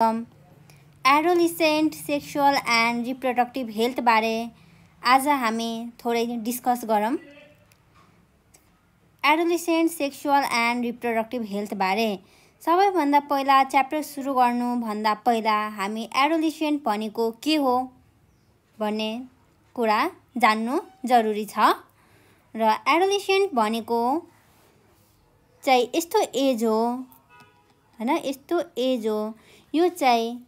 Adolescent sexual and reproductive health बारे आज हमें थोड़े डिस्कस गरौं। Adolescent sexual and reproductive health बारे सबैभन्दा पहिला चैप्टर सुरु गर्नु भन्दा पहिला हामी एडोलिसेंट भनेको के हो भन्ने कुरा जान्नु जरुरी छ। र एडोलिसेंट भनेको चाहिँ यस्तो एज हो, हैन, यस्तो एज हो, यो चाहिँ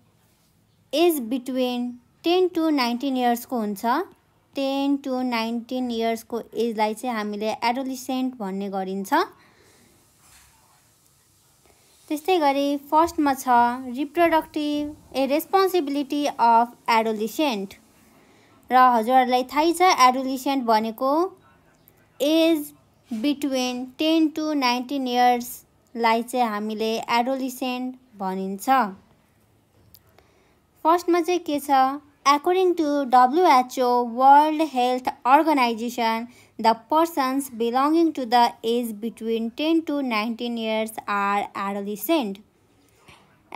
एज बिट्विन 10 to 19 इयर्स को हुन्छ। 10 to 19 इयर्स को एज लाई चाहिँ हामीले एडोलिसेंट भन्ने गरिन्छ। त्यस्तै गरी फर्स्ट मा छ reproductive a responsibility of adolescent. र हजुरहरुलाई थाहै छ एडोलिसेंट भनेको एज बिट्विन 10 to 19 इयर्स लाई चाहिँ हामीले एडोलिसेंट भनिन्छ। फर्स्ट में के according to WHO World health organisation the persons belonging to the age between 10 to 19 years are adolescent.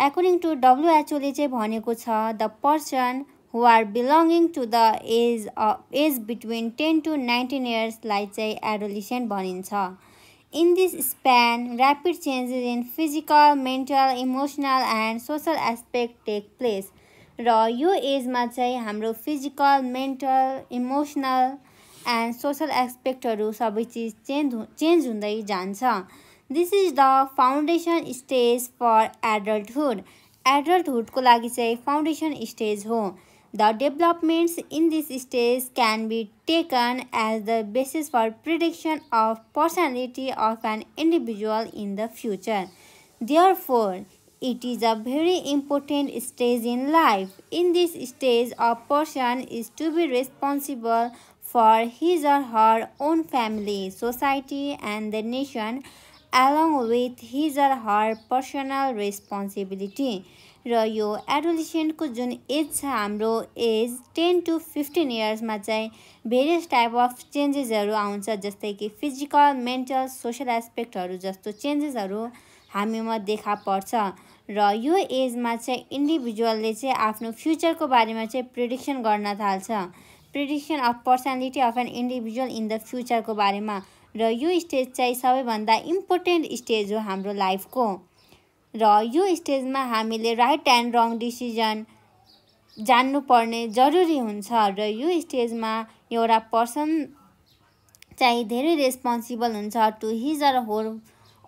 According to WHO ले भनेको छ the person who are belonging to the age between 10 to 19 years लाई चाहिँ adolescent भनिन्छ। In this span rapid changes in physical mental emotional and social aspect take place. र यो age में चाहिँ हाम्रो physical mental emotional and social एस्पेक्टहरु सब चीज चेंज हुँदै जान्छ। This is the foundation stage for adulthood. Adulthood को लागि चाहिँ फाउंडेशन स्टेज हो। The developments in this stage can be taken as the basis for prediction of personality of an individual in the future. Therefore it is a very important stage in life. In this stage, a person is to be responsible for his or her own family, society, and the nation, along with his or her personal responsibility. र यो adolescent को जुन age छ हाम्रो as 10 to 15 years में चाहिँ various type of चेंजेसहरु आउँछ, जस्तै कि फिजिकल मेंटल सोशल एस्पेक्टहरु जस्तो चेंजेसहरु हामीमा देखा पर्छ। र यो एज में चाहिँ इन्डिभिजुअलले चाहिँ आफ्नो फ्यूचर को बारे में चाहिँ प्रेडिक्सन गर्न थाल्छ। Prediction of personality of an individual in the future को बारे में। र यो स्टेज चाहिँ सबैभन्दा इम्पोर्टेन्ट स्टेज हो हाम्रो लाइफ को। र यो स्टेज में हामीले राइट एंड रङ डिसिजन जान्नु पर्ने जरुरी हुन्छ। र यो स्टेज में एउटा पर्सन चाहिँ धेरै रेस्पोन्सिबल हुन्छ to his or her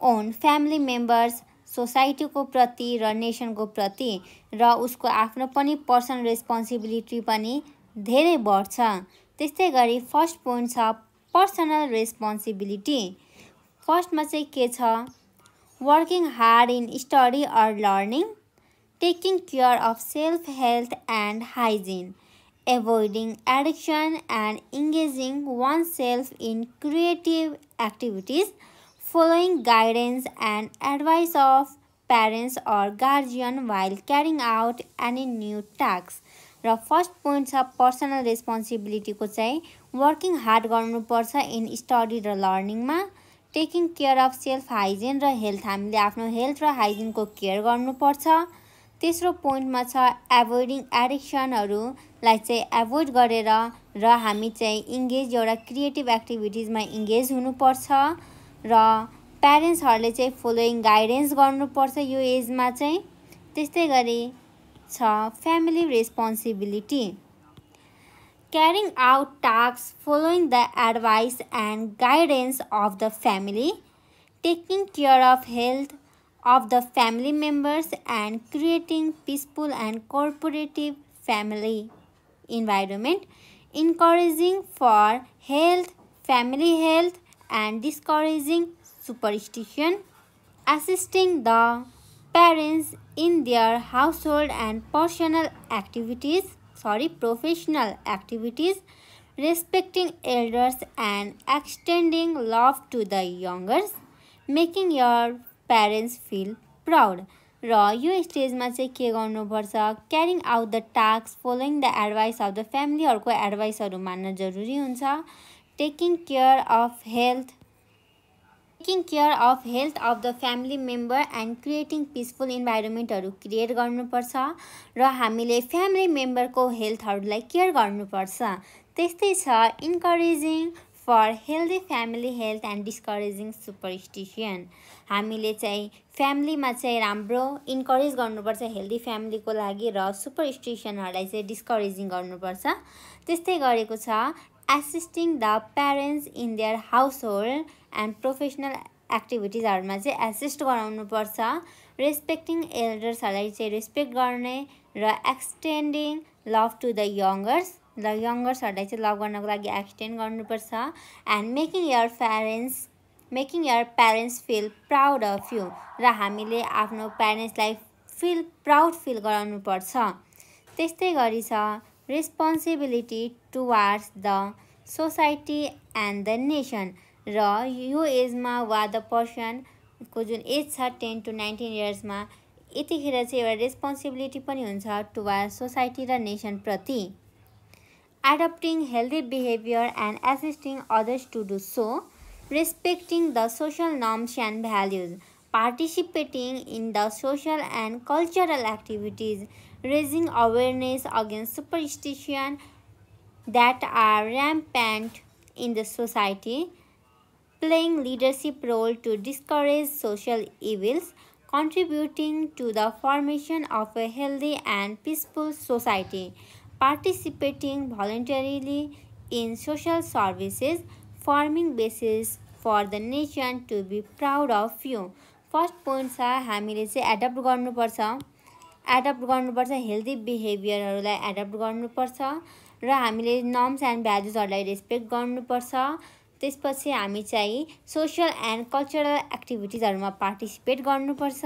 own family members, society को प्रति र नेशन को प्रति। र उसको आफ्नो पनि पर्सनल रेस्पोन्सिबिलिटी पनि धेरै बढ्छ। त्यस्तै गरी फर्स्ट पोइन्ट छ पर्सनल रेस्पोन्सिबिलिटी। फर्स्ट मा चाहिँ के छ वर्किंग हार्ड इन स्टडी और learning, taking care of self health and hygiene, avoiding addiction and engaging oneself in creative activities, following guidance and advice of parents or guardian while carrying out any new tasks. र first point छ personal responsibility को चाहिँ working hard गर्नुपर्छ in study र लर्निङमा, taking care of self hygiene र health, हामीले आफ्नो हेल्थ र हाइजिन को केयर गर्नुपर्छ। तेस्रो पोइन्टमा छ एभोइडिङ एडिक्सनहरुलाई चाहिँ एभोइड गरेर र हामी चाहिँ इंगेज एउटा क्रिएटिभ एक्टिभिटीजमा इंगेज हुनुपर्छ। र प्यारेन्ट्सहरुले चाहिँ फलोइङ गाइडेन्स गर्नुपर्छ यो एजमा चाहिँ। त्यस्तै गरी 6. Family responsibility. Carrying out tasks following the advice and guidance of the family, taking care of health of the family members, and creating peaceful and cooperative family environment, encouraging for health, family health, and discouraging superstition, assisting the parents in their household and professional activities, respecting elders and extending love to the younger, making your parents feel proud. र यो स्टेजमा चाहिँ के गर्नुपर्छ carrying out the task following the advice of the फ्यामिलीहरुको एडवाइसहरु मान्न जरुरी हुन्छ, taking care of health taking care of health of the family member and creating peaceful environmentहरू क्रिएट गर्नुपर्छ र हामीले फ्यामिली मेम्बरको हेल्थहरूलाई केयर गर्नुपर्छ। त्यस्तै छ encouraging for healthy family health and discouraging superstition. हामीले चाहिँ फ्यामिलीमा चाहिँ राम्रो इन्करेज गर्नुपर्छ हेल्दी फ्यामिलीको लागि र सुपरस्टिसनहरूलाई चाहिँ डिस्करेजिङ गर्नुपर्छ। त्यस्तै गरेको छ assisting the parents in their household and professional एक्टिभिटिजहरुमा चाहिँ एसिस्ट गराउनुपर्छ। रेस्पेक्टिङ एल्डर्सहरूलाई चाहिँ रेस्पेक्ट गर्ने र extending love to the youngers, यङ्गर्सहरूलाई चाहिँ लभ गर्नको लागि एक्सटेन्ड गर्नुपर्छ। And making your parents feel proud of you, र हामीले आफ्नो प्यारेन्ट्सलाई प्राउड फिल गराउनुपर्छ। त्यस्तै गरी छ responsibility towards the society and the nation, र यो एजमा वा द पर्सनको जुन एज छ 10 to 19 इयर्समा यतिखेर चाहिँ एउटा रेस्पोन्सिबिलिटी पनि हुन्छ टुवार्ड सोसाइटी र नेसनप्रति। Adapting healthy behaviour and assisting others to do so. Respecting the social norms and values, participating in the social and cultural activities, raising awareness against superstition that are rampant in the society, playing leadership role to discourage social evils, contributing to the formation of a healthy and peaceful society, participating voluntarily in social services, forming basis for the nation to be proud of you. First point छ हामीले चाहिँ adapt गर्नुपर्छ healthy बिहेभियरहरूलाई adapt गर्नुपर्छ र हामीले norms end भ्याल्युजहरूलाई respect गर्नुपर्छ। त्यसपछि हामी चाहिँ सोशल एन्ड कल्चरल एक्टिभिटिजहरूमा पार्टिसिपेट गर्नुपर्छ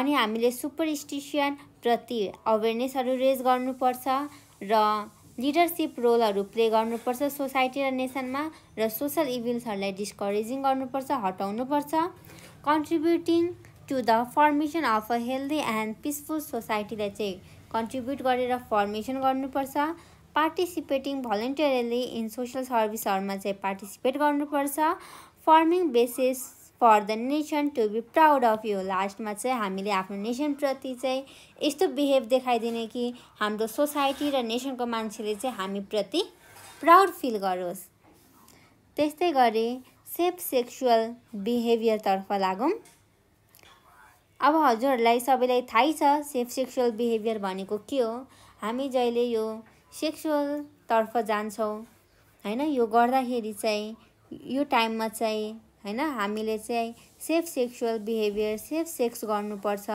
अनि हामीले सुपरस्टिसन प्रति अवेरनेसहरू रेज गर्नुपर्छ र लिडरशिप रोलहरू प्ले गर्नुपर्छ सोसाइटी र नेसनमा र सोशल इभिल्सहरूलाई डिस्करेजिङ गर्नुपर्छ, हटाउनुपर्छ। Contributing to the formation of a healthy and peaceful सोसाइटीलाई चाहिँ कन्ट्रिब्युट गरेर फर्मेसन गर्नुपर्छ। पार्टिसिपेटिङ भलन्टियरली इन सोसल सर्भिसहरूमा चाहिँ पार्टिसिपेट गर्नुपर्छ। Forming basis for the nation to be proud of you, लास्टमा चाहिँ हामीले आफ्नो नेसनप्रति चाहिँ यस्तो बिहेभ देखाइदिने कि हाम्रो सोसाइटी र नेसनको मान्छेले चाहिँ हामीप्रति प्राउड फिल गरोस्। त्यस्तै गरी सेफ सेक्सुअल बिहेभियरतर्फ लागौँ। अब हजुरहरूलाई सबैलाई थाहै छ सेफ सेक्सुअल बिहेभियर भनेको के हो। हामी जहिले यो सेक्सुअलतर्फ जान्छौँ हैन, यो गर्दाखेरि चाहिँ यो टाइममा चाहिँ हैन हामीले चाहिँ safe sexual behaviour safe sex गर्नुपर्छ,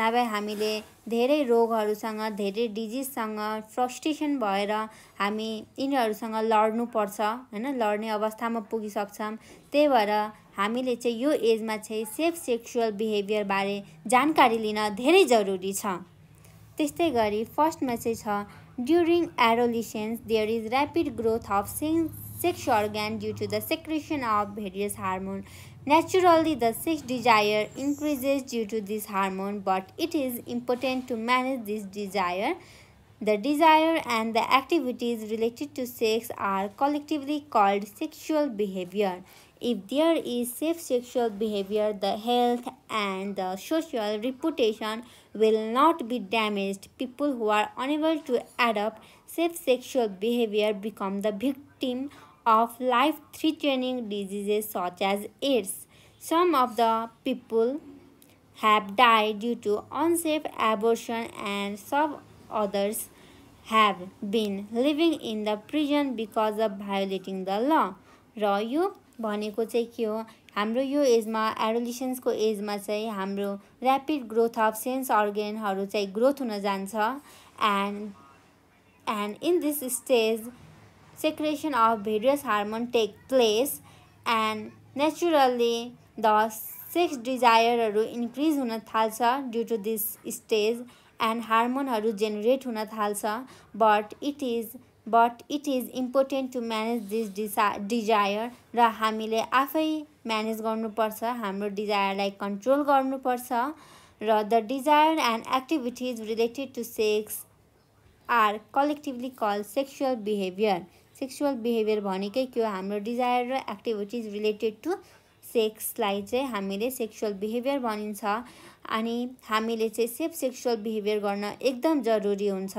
नभए हामीले धेरै रोगहरूसँग धेरै डिजिजसँग फ्रस्ट्रेसन भएर हामी यिनीहरूसँग लड्नुपर्छ हैन, लड्ने अवस्थामा पुगिसक्छौँ। त्यही भएर हामीले चाहिँ यो एजमा चाहिँ सेफ सेक्सुअल बिहेभियर बारे जानकारी लिन धेरै जरुरी छ। त्यस्तै गरी फर्स्टमा चाहिँ छ during adolescence there is rapid growth of sexual organ due to the secretion of various hormones. Naturally, the sex desire increases due to this hormone, but it is important to manage this desire. The desire and the activities related to sex are collectively called sexual behavior. If there is safe sexual behavior, the health and the social reputation will not be damaged. People who are unable to adopt safe sexual behavior become the victim of life-threatening diseases such as AIDS. Some of the people have died due to unsafe abortion and some others have been living in the prison because of violating the law. र यो भनेको चाहिँ के हो, हाम्रो यो asthma एडोलेसेन्सको एजमा चाहिँ हाम्रो ऱ्यापिड ग्रोथ अफ सेन्स अर्गेनहरू चाहिँ ग्रोथ हुन जान्छ। And in this stage secretion of various hormone take place and naturally the sex डिजायरहरू इन्क्रिज हुन थाल्छ due to this stage and हार्मोनहरू जेनेरेट हुन थाल्छ। But it is important to manage this desire, र हामीले आफै म्यानेज गर्नुपर्छ, हाम्रो डिजायरलाई कन्ट्रोल गर्नुपर्छ। र the desire and activities related to sex are collectively called sexual behaviour. Sexual behaviour भनेकै के हो, हाम्रो डिजायर र एक्टिभिटिज रिलेटेड टु सेक्सलाई चाहिँ हामीले सेक्सुअल बिहेभियर भनिन्छ अनि हामीले चाहिँ सेफ सेक्सुअल बिहेभियर गर्न एकदम जरुरी हुन्छ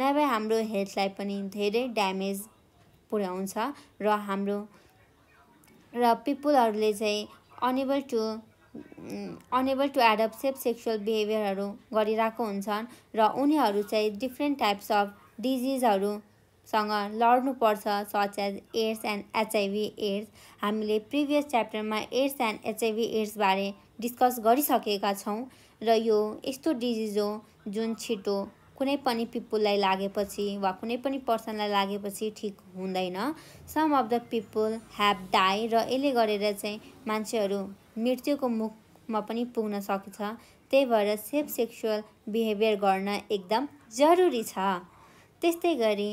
नभए हाम्रो हेल्थलाई पनि धेरै ड्यामेज पुर्याउँछ र हाम्रो र पिपुलहरुले चाहिँ enable to adapt safe sexual बिहेभियरहरु गरिरहेको हुन्छन् र उनीहरु चाहिँ डिफ्रेन्ट टाइप्स अफ डिजीजहरु सँग लड्नु पर्छ such as AIDS and HIV AIDS हामीले प्रिभियस च्याप्टरमा एड्स एन्ड एचआईभी एड्स बारे डिस्कस गरिसकेका छौं र यो यस्तो डिजीज हो जुन छिटो कुनै पनि पिपुललाई लागेपछि वा कुनै पनि पर्सनलाई लागेपछि ठीक हुँदैन some of the people have die र यसले गरेर चाहिँ मान्छेहरु मृत्युको मुखमा पनि पुग्न सक्छ त्यही भएर सेफ सेक्सुअल बिहेभियर गर्न एकदम जरुरी छ त्यस्तै गरी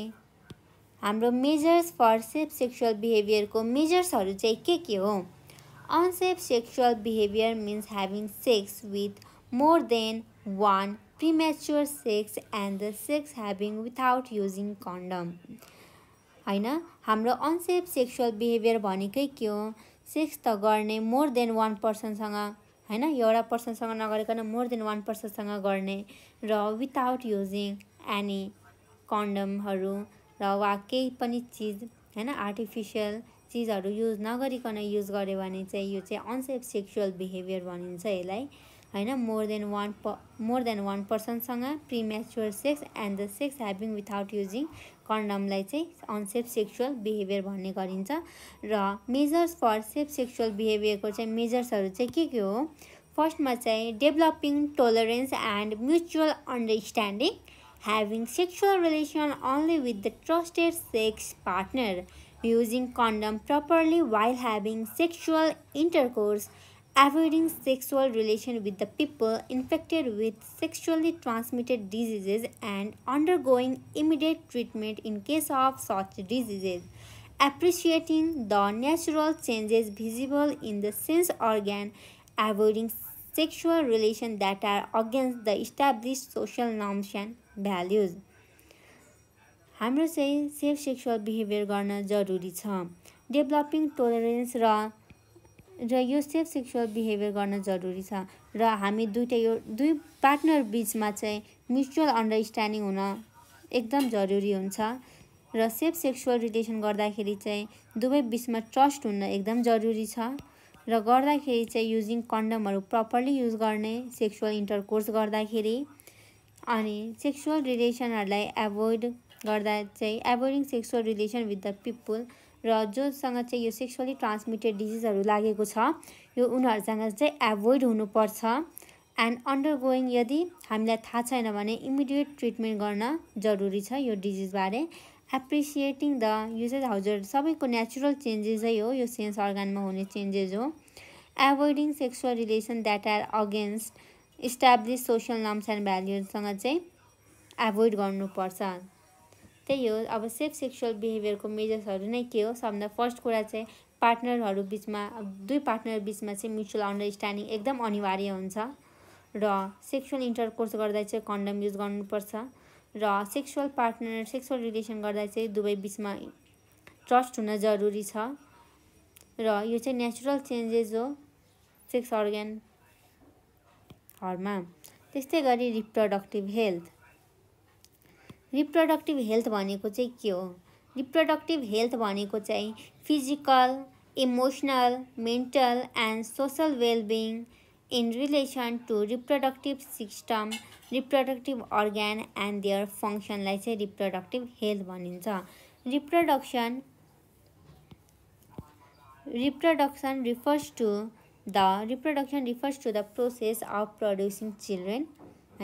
हाम्रो measures for safe sexual behaviour को मेजर्सहरु चाहिँ के हो unsafe sexual behaviour means having sex with more than one premature sex and the sex having without using condom हैन हाम्रो अनसेफ सेक्सुअल बिहेभियर भनेकै के हो सेक्स त गर्ने मोर देन वन पर्सनसँग हैन एउटा पर्सनसँग नगरिकन मोर देन वन पर्सनसँग गर्ने र विदाउट यूजिंग एनी कंडमहरु र वा केही पनि चीज हैन आर्टिफिशियल चीजहरु युज नगरिकन युज गरे भने चाहिँ यो चाहिँ अनसेफ सेक्सुअल बिहेभियर भनिन्छ यसलाई हैन मोर देन वन पर्सन सँग premature sex and the sex having without using कन्डमलाई चाहिँ अनसेफ सेक्सुअल बिहेभियर भन्ने गरिन्छ र measures for safe sexual behaviour को चाहिँ मेजर्सहरु चाहिँ के हो फर्स्टमा चाहिँ developing tolerance and mutual understanding Having sexual relation only with the trusted sex partner, using condom properly while having sexual intercourse, avoiding sexual relation with the people infected with sexually transmitted diseases and undergoing immediate treatment in case of such diseases, appreciating the natural changes visible in the sense organ, avoiding sexual relations that are against the established social norms and values. हाम्रो चाहिँ safe sexual behaviour गर्न जरुरी छ developing tolerance र यो safe sexual behaviour गर्न जरुरी छ र हामी दुई पार्टनर बीचमा चाहिँ म्युचुअल अन्डरस्ट्यान्डिङ हुन एकदम जरुरी हुन्छ र सेफ सेक्सुअल रिलेसन गर्दाखेरि चाहिँ दुवै बीचमा ट्रस्ट हुन एकदम जरुरी छ र गर्दाखेरि चाहिँ युजिङ कन्डमहरु प्रपरली युज गर्ने सेक्सुअल इन्टरकोर्स गर्दाखेरि अनि सेक्सुअल रिलेसनहरुलाई एभोइड गर्दा चाहिँ avoiding sexual relation with the people र जोसँग चाहिँ यो सेक्सुअली ट्रान्समिटेड डिजीजहरु लागेको छ यो उनीहरुसँग चाहिँ एभोइड हुनुपर्छ एन्ड अन्डरगोइङ यदि हामीलाई थाहा छैन भने इमिडिएट ट्रिटमेन्ट गर्न जरुरी छ यो डिजीज बारे एप्रिसिएटिङ द युजेस हजुर सबैको नेचुरल चेन्जेसै हो यो सेन्स अर्गानमा हुने चेन्जेस हो avoiding sexual relation that are against establish social norms and भ्याल्युजसँग चाहिँ एभोइड गर्नुपर्छ त्यही हो अब सेफ सेक्सुअल बिहेभियर को मेजर्सहरु नै के हो सबभन्दा फर्स्ट कुरा चाहिँ पार्टनरहरु बीचमा दुई पार्टनर बीचमा चाहिँ म्युचुअल अन्डरस्ट्यान्डिङ एकदम अनिवार्य हुन्छ र सेक्सुअल इन्टरकोर्स गर्दा चाहिँ कन्डम युज गर्नुपर्छ र सेक्सुअल पार्टनर सेक्सुअल रिलेसन गर्दा चाहिँ दुवै बीचमा ट्रस्ट हुन जरुरी छ र यो चाहिँ नेचुरल चेन्जेस हो सेक्स अर्गन हरमा त्यस्तै गरी रिप्रोडक्टिभ हेल्थ भनेको चाहिँ के हो रिप्रोडक्टिभ हेल्थ भनेको चाहिँ physical emotional mental and social wellbeing in relation to reproductive system reproductive organ and their फंक्शनलाई चाहिँ रिप्रोडक्टिभ हेल्थ भनिन्छ reproduction refers to the process of producing children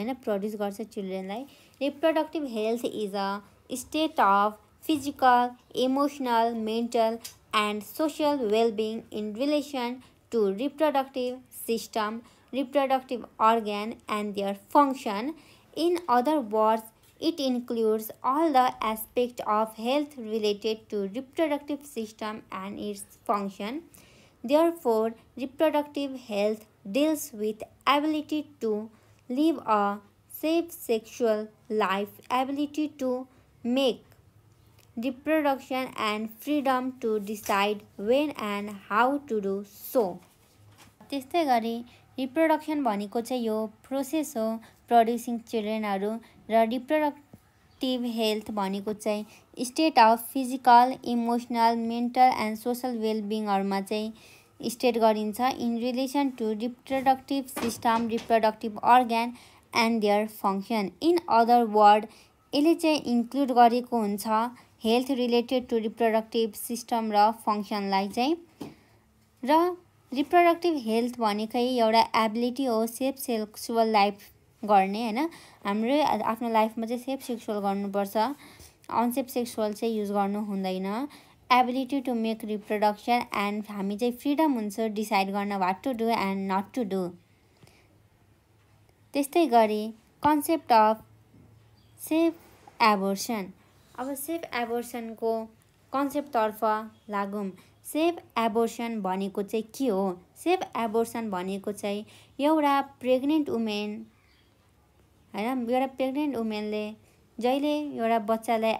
and produce children like reproductive health is a state of physical emotional mental and social well-being in relation to reproductive system reproductive organ and their function in other words it includes all the aspects of health related to reproductive system and its function Therefore, reproductive health deals with ability to live a safe sexual life, ability to make reproduction and freedom to decide when and how to do so. त्यस्तै गरी reproduction भनेको चाहिँ यो process हो producing चिल्ड्रेनहरु र reproductive health भनेको चाहिँ state of physical emotional mental and social wellbeing हरुमा चाहिँ स्टेट गरिन्छ in relation to reproductive system reproductive organ and their function in other word यसले चाहिँ इन्क्लुड गरेको हुन्छ health related to reproductive system र फंक्शनलाई चाहिँ र रिप्रोडक्टिभ हेल्थ भनेकै एउटा एबिलिटी हो सेफ सेक्सुअल लाइफ गर्ने हैन हाम्रो आफ्नो लाइफमा चाहिँ सेफ सेक्सुअल गर्नुपर्छ अनसेफ सेक्सुअल चाहिँ युज गर्नु हुँदैन ability to make reproduction and हामी चाहिँ फ्रीडम हुन्छ डिसाइड गर्न what to do and not to do त्यस्तै गरी कन्सेप्ट अफ सेफ एबोर्सन अब सेफ एबोर्सन को कन्सेप्ट तर्फ लागौं सेफ एबोर्सन भनेको चाहिँ के हो सेफ एबोर्सन भनेको चाहिँ एउटा प्रेग्नेन्ट वुमेन हैन एउटा प्रेग्नेन्ट वुमेनले जहिले एउटा बच्चालाई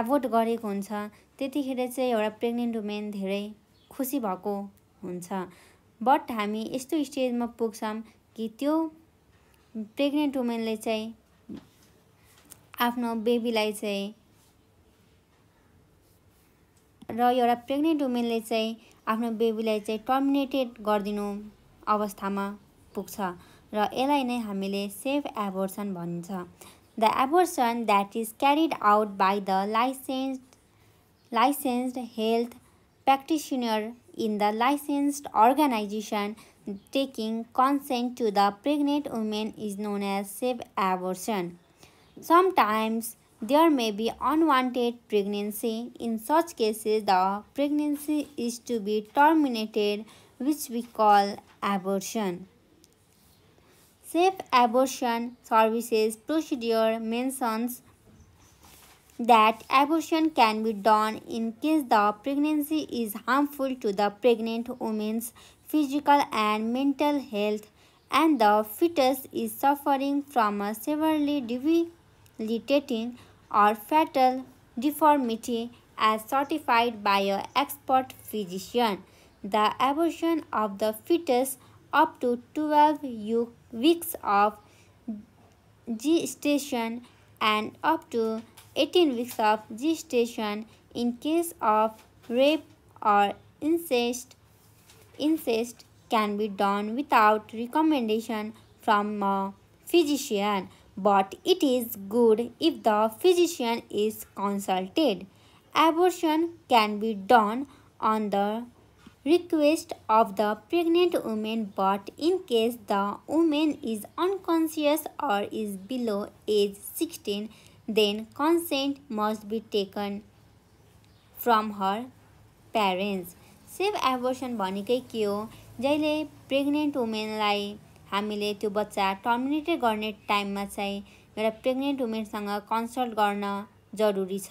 एबोर्ट गरेको हुन्छ त्यतिखेर चाहिँ एउटा प्रेग्नेन्ट वुमेन धेरै खुसी भएको हुन्छ बट हामी यस्तो स्टेजमा पुग्छौं कि त्यो प्रेग्नेन्ट वुमेनले चाहिँ आफ्नो बेबीलाई चाहिँ र एउटा प्रेग्नेन्ट वुमेनले चाहिँ आफ्नो बेबीलाई चाहिँ टर्मिनेटेड गर्दिनु अवस्थामा पुग्छ र यसलाई नै हामीले सेफ एबोर्सन भन्छ the abortion that is carried out by the licensed health practitioner in the licensed organization taking consent to the pregnant woman is known as safe abortion. Sometimes there may be unwanted pregnancy. In such cases, the pregnancy is to be terminated, which we call abortion. Safe abortion services procedure mentioned that abortion can be done in case the pregnancy is harmful to the pregnant woman's physical and mental health, and the fetus is suffering from a severely debilitating or fatal deformity as certified by an expert physician. The abortion of the fetus up to 12 weeks of gestation and up to 18 weeks of gestation in case of rape or incest can be done without recommendation from a physician. But it is good if the physician is consulted. Abortion can be done on the request of the pregnant woman, but in case the woman is unconscious or is below age 16, then consent must be taken from her parents. Safe abortion भनेकै के हो जहिले pregnant वुमेनलाई हामीले त्यो बच्चा terminate गर्ने टाइममा चाहिँ एउटा प्रेग्नेन्ट वुमेनसँग कन्सल्ट गर्न जरुरी छ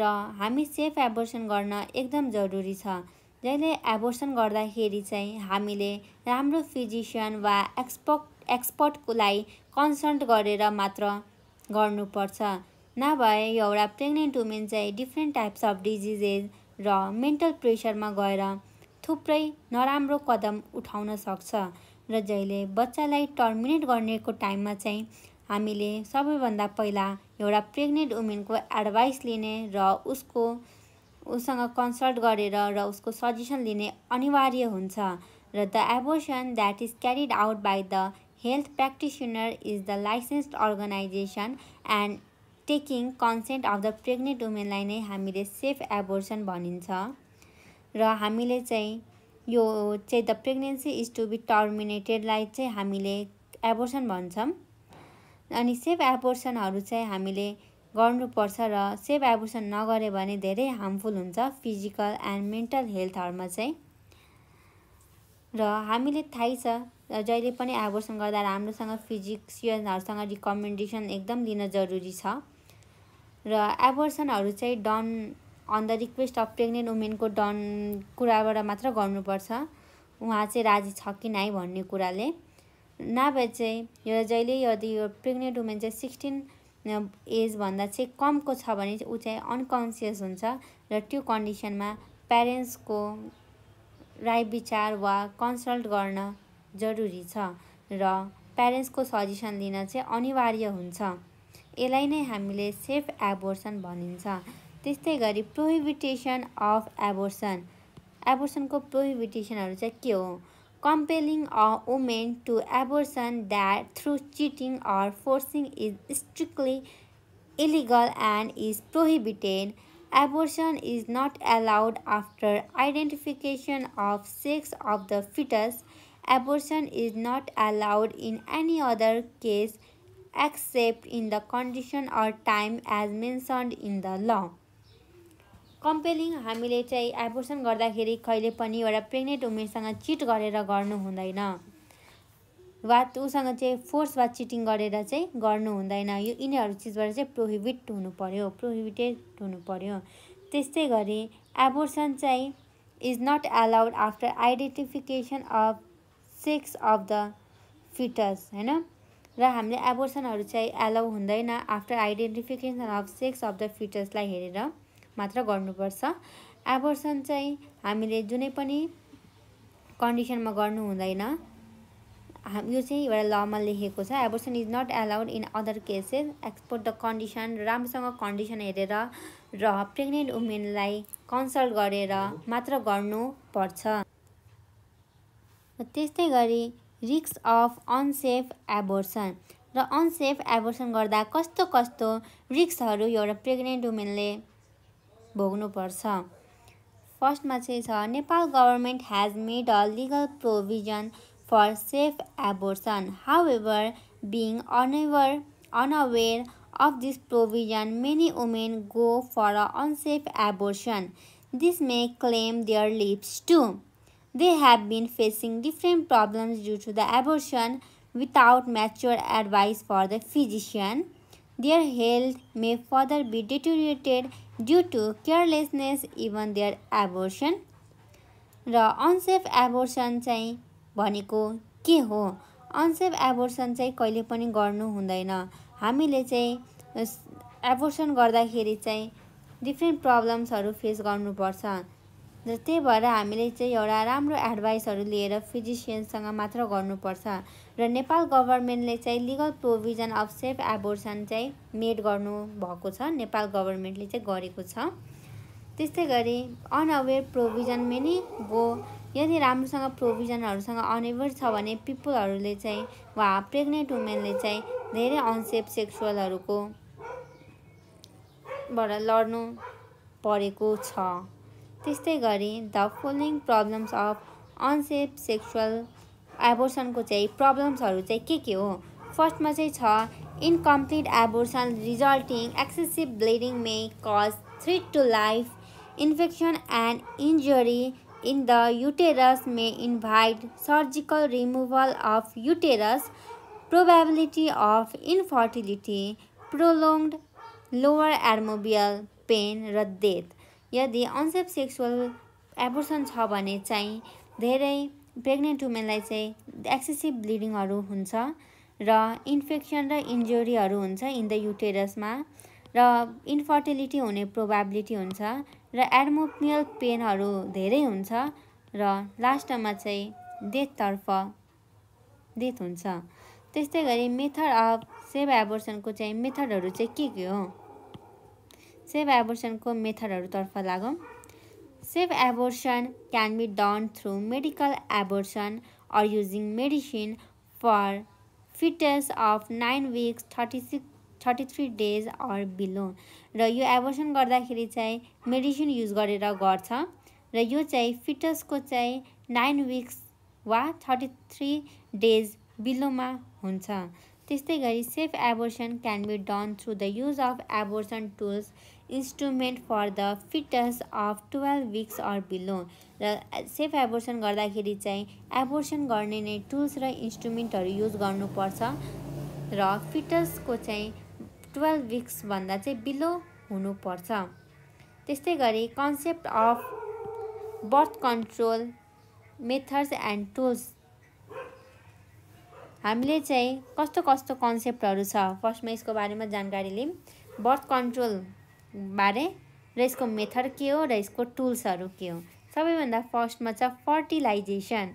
र हामी सेफ एबोर्सन गर्न एकदम जरुरी छ जहिले एबोर्सन गर्दाखेरि चाहिँ हामीले राम्रो फिजिशियन वा एक्सपर्टकोलाई कन्सल्ट गरेर मात्र गर्नुपर्छ नभए एउटा प्रेग्नेन्ट वुमेन चाहिँ डिफ्रेन्ट टाइप्स अफ डिजीजेज र मेन्टल प्रेसरमा गएर थुप्रै नराम्रो कदम उठाउन सक्छ र जहिले बच्चालाई टर्मिनेट गर्नेको टाइममा चाहिँ हामीले सबैभन्दा पहिला एउटा प्रेग्नेन्ट वुमेनको एडभाइस लिने र उसँग कन्सल्ट गरेर र उसको सजेसन लिने अनिवार्य हुन्छ र the abortion that is carried out by the health practitioner is the licensed organisation and taking consent of the pregnant वुमेनलाई नै हामीले सेफ एबोर्सन भनिन्छ र हामीले चाहिँ यो चाहिँ the pregnancy is to be टर्मिनेटेडलाई चाहिँ हामीले एबोर्सन भन्छौं अनि सेफ एबोर्सनहरु चाहिँ हामीले गर्नुपर्छ र सेफ एबोर्सन नगरे भने धेरै हार्मफुल हुन्छ फिजिकल एन्ड मेन्टल हेल्थहरुमा चाहिँ र हामीले थाहै छ जहिले पनि एबोर्सन गर्दा राम्रोसँग फिजिशियनहरुसँग रिकमेन्डेसन एकदम लिन जरुरी छ र एबोर्सनहरु चाहिँ done on the request of pregnant वुमेनको डन कुराबाट मात्र गर्नुपर्छ उहाँ चाहिँ राजी छ कि नै भन्ने कुराले नभए चाहिँ यो जहिले यदि यो प्रेग्नेन्ट वुमेन चाहिँ 16 एज भन्दा चाहिँ कमको छ भने ऊ चाहिँ अनकन्सियस हुन्छ र त्यो कन्डिसनमा प्यारेन्ट्सको राय विचार वा कन्सल्ट गर्न जरुरी छ र प्यारेन्ट्स को सजेसन लिन चाहिँ अनिवार्य हुन्छ। यसलाई नै हामीले सेफ एबोर्सन भनिन्छ। त्यस्तै गरी प्रोहिबिटेसन अफ एबोर्सन, एबोर्सन को प्रोहिबिटेसनहरु चाहिँ के हो? Compelling a woman to abortion that through cheating or forcing is strictly illegal and is prohibited. Abortion is not allowed after identification of sex of the fetus. Abortion is not allowed in any other case except in the condition or time as mentioned in the law. Compelling हामीले चाहिँ abortion गर्दाखेरि कहिले पनि एउटा pregnant वुमेनसँग chit गरेर गर्नु हुँदैन वा उसँग चाहिँ फोर्स वा चिटिङ गरेर चाहिँ गर्नु हुँदैन। यो यिनीहरु चीजबाट चाहिँ प्रोहिबिट हुनु पर्यो, प्रोहिबिटेड हुनु पर्यो। त्यस्तै गरी एबोर्सन चाहिँ is not allowed after identification of sex of the foetus, हैन? र हामीले एबोर्सनहरु चाहिँ अलाउ हुँदैन after identification of sex of the फिटसलाई हेरेर मात्र गर्नुपर्छ। एबोर्सन चाहिँ हामीले जुनै पनि कन्डिसनमा गर्नु हुँदैन। यो चाहिँ एउटा लमा लेखेको छ, abortion is not allowed in other cases export the condition, राम्रोसँग कन्डिसन हेरेर र प्रेग्नेन्ट वुमेनलाई कन्सल्ट गरेर मात्र गर्नुपर्छ। त्यस्तै गरी रिस्क अफ अनसेफ एबोर्सन र अनसेफ एबोर्सन गर्दा कस्तो कस्तो रिस्कहरु एउटा प्रेग्नेन्ट वुमेनले भोग्नुपर्छ। फर्स्टमा चाहिँ छ Nepal government has made a legal provision for safe abortion, however being unaware of this provision many women go for a unsafe abortion. This may claim their lives too. They have been facing different problems due to the abortion without mature advice for the physician. Their health may further be deteriorated due to carelessness, even their abortion. र unsafe abortion चाहिँ भनेको के हो? Unsafe abortion चाहिँ कहिले पनि गर्नु हुँदैन। हामीले चाहिँ एबोर्सन गर्दाखेरि चाहिँ डिफ्रेन्ट प्रब्लम्सहरु फेस गर्नुपर्छ र त्यही भएर हामीले चाहिँ एउटा राम्रो एडभाइसहरु लिएर फिजिशियनसँग मात्र गर्नुपर्छ। र नेपाल गभर्नमेन्टले चाहिँ legal provision of safe abortion चाहिँ मेड गर्नु भएको छ, नेपाल गभर्नमेन्टले चाहिँ गरेको छ। त्यस्तै गरी अनअवेयर प्रोभिजन मेनी गो, यदि राम्रोसँग प्रोभिजनहरुसँग अनअवेयर छ भने पिपलहरुले चाहिँ वा प्रेग्नेन्ट वुमेनले चाहिँ धेरै अनसेफ सेक्सुअलहरुको बाट लड्नु परेको छ। त्यस्तै गरी the following problems of unsafe sexual abortion को चाहिँ प्रब्लम्सहरु चाहिँ के हो? फर्स्टमा चाहिँ छ incomplete abortion resulting excessive bleeding may cause threat to life, infection and injury in the uterus may invite surgical removal of uterus, probability of infertility, prolonged lower abdominal pain र डेथ। यदि अनसेफ सेक्सुअल एबोर्सन छ भने चाहिँ धेरै pregnant वुमेनलाई चाहिँ excessive ब्लिडिङहरु हुन्छ र infection र इन्जुरीहरु हुन्छ इन द युटेरसमा र इन्फर्टिलिटी हुने प्रोबेबिलिटी हुन्छ र एब्डोमिनल पेनहरु धेरै हुन्छ र लास्टमा चाहिँ डेथ हुन्छ। त्यस्तै गरी मेथड अफ सेफ एबोर्सनको चाहिँ मेथडहरु चाहिँ के हो? सेफ एबोर्सन को मेथडहरु तर्फ लागौं। Safe abortion can be done through medical abortion or using medicine for foetus of 9 weeks 33 days or below. र यो एबोर्सन गर्दाखेरि चाहिँ मेडिसिन यूज गरेर गर्छ र यो चाहिँ फिटस को चाहिँ 9 वीक्स वा 33 डेज बिलोमा हुन्छ। त्यस्तै गरी safe abortion can be done through the use of abortion tools instrument for the foetus of 12 weeks or below. र सेफ एबोर्सन गर्दाखेरि चाहिँ एबोर्सन गर्ने नै टूल्स र इन्स्ट्रुमेन्टहरु यूज गर्नुपर्छ र फिटस को चाहिँ 12 वीक्स भन्दा चाहिँ बिलो हुनुपर्छ। त्यस्तै गरी concept of birth control methods and tools, हामीले चाहिँ कस्तो कस्तो कन्सेप्टहरु छ फर्स्टमा यसको बारेमा जानकारी लिम। बर्थ कन्ट्रोल बारे र यसको मेथड के हो र यसको टुल्सहरु के हो। सबैभन्दा फर्स्टमा चाहिँ फर्टिलाइजेसन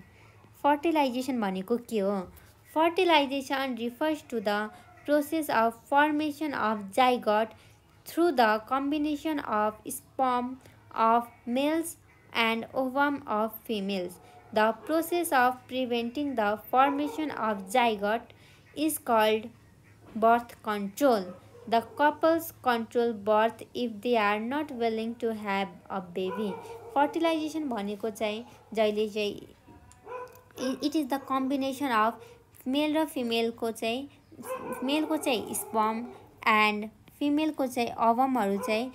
फर्टिलाइजेसन भनेको के हो fertilisation refers to the process of formation of zygote through the combination of sperm of males and ovum of females the process of preventing the formation of zygote is called birth control. The couples control birth if they are not willing to have a baby. Fertilization भनेको चाहिँ जहिले चाहिँ it is the combination of male raw female को चाहिँ sperm and female को चाहिँ ovum चाहिँ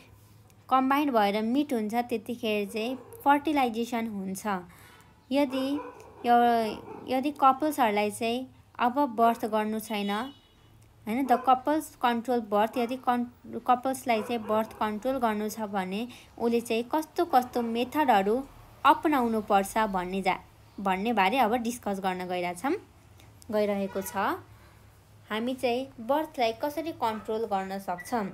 combined भएर meet हुन्छ त्यतिखेर चाहिँ fertilization हुन्छ. यदि couples चाहिँ अब birth गर्नु छैन हैन द कपल्स कन्ट्रोल बर्थ यदि कपल्स लाई चाहिँ बर्थ कन्ट्रोल गर्नु छ भने उले चाहिँ कस्तो कस्तो मेथडहरु अपनाउनु पर्छ भन्ने बारे अब डिस्कस गर्न गइरहेको छ. हामी चाहिँ बर्थ लाई कसरी कन्ट्रोल गर्न सक्छौं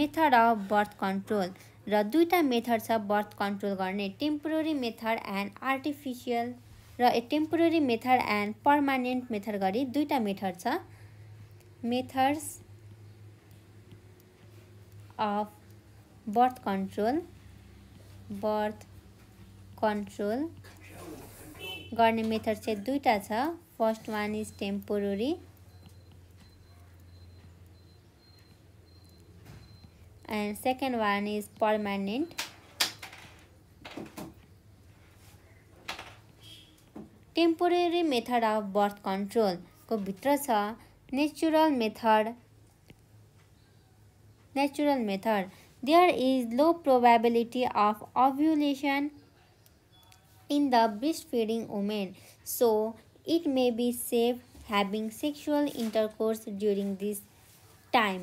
मेथड अफ बर्थ कन्ट्रोल र दुईटा मेथड छ बर्थ कन्ट्रोल गर्ने टेम्पोररी मेथड एन्ड आर्टिफिशियल र a temporary method and permanent method गरी दुईटा मेथड छ. मेथड्स अफ बर्थ कन्ट्रोल गर्ने मेथड चाहिँ दुईटा छ. First one is temporary and second one is permanent. Temporary method of birth control को भित्र छ natural method there is low probability of ovulation in the breast feeding women so it may be safe having sexual intercourse during this time.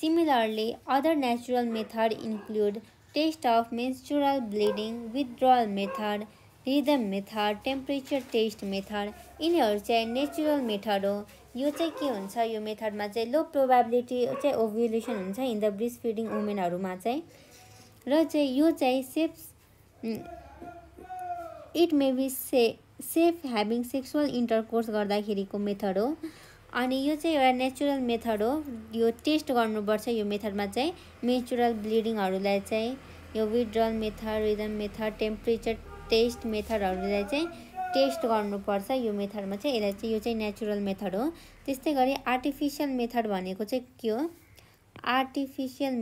Similarly other natural method include test of menstrual bleeding withdrawal method rhythm method temperature test method यिनीहरु चाहिँ natural method हो. यो चाहिँ के हुन्छ यो मेथडमा चाहिँ लो probability चाहिँ ओभ्युलेसन हुन्छ इन द ब्रेस्ट फिडिङ वुमेनहरुमा चाहिँ र चाहिँ यो चाहिँ safe it may be safe having sexual intercourse गर्दाखेरिको मेथड हो अनि यो चाहिँ एउटा नेचुरल मेथड हो. यो टेस्ट गर्नुपर्छ यो मेथडमा चाहिँ मेन्स्ट्रुअल ब्लिडिङहरुलाई चाहिँ यो withdrawal method rhythm method temperature test मेथडहरुलाई चाहिँ टेस्ट गर्नुपर्छ यो मेथडमा चाहिँ एला चाहिँ यो चाहिँ नेचुरल मेथड हो. त्यस्तै गरी आर्टिफिशियल मेथड भनेको चाहिँ के हो आर्टिफिशियल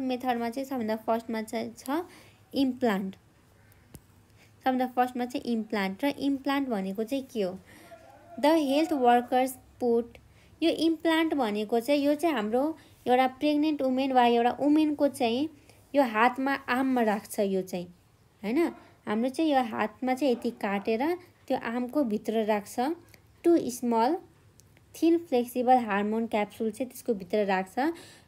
मेथडमा चाहिँ सबभन्दा फर्स्टमा चाहिँ छ इम्प्लान्ट र इम्प्लान्ट भनेको चाहिँ के हो द हेल्थ वर्कर्स पुट यो इम्प्लान्ट भनेको चाहिँ यो चाहिँ हाम्रो एउटा प्रेग्नेन्ट वुमेन वा एउटा वुमेनको चाहिँ यो हातमा आममा राख्छ यो चाहिँ हैन हाम्रो चाहिँ यो हातमा चाहिँ यति काटेर त्यो आमको भित्र राख्छ. Two small thin flexible hormone capsule चाहिँ त्यसको भित्र राख्छ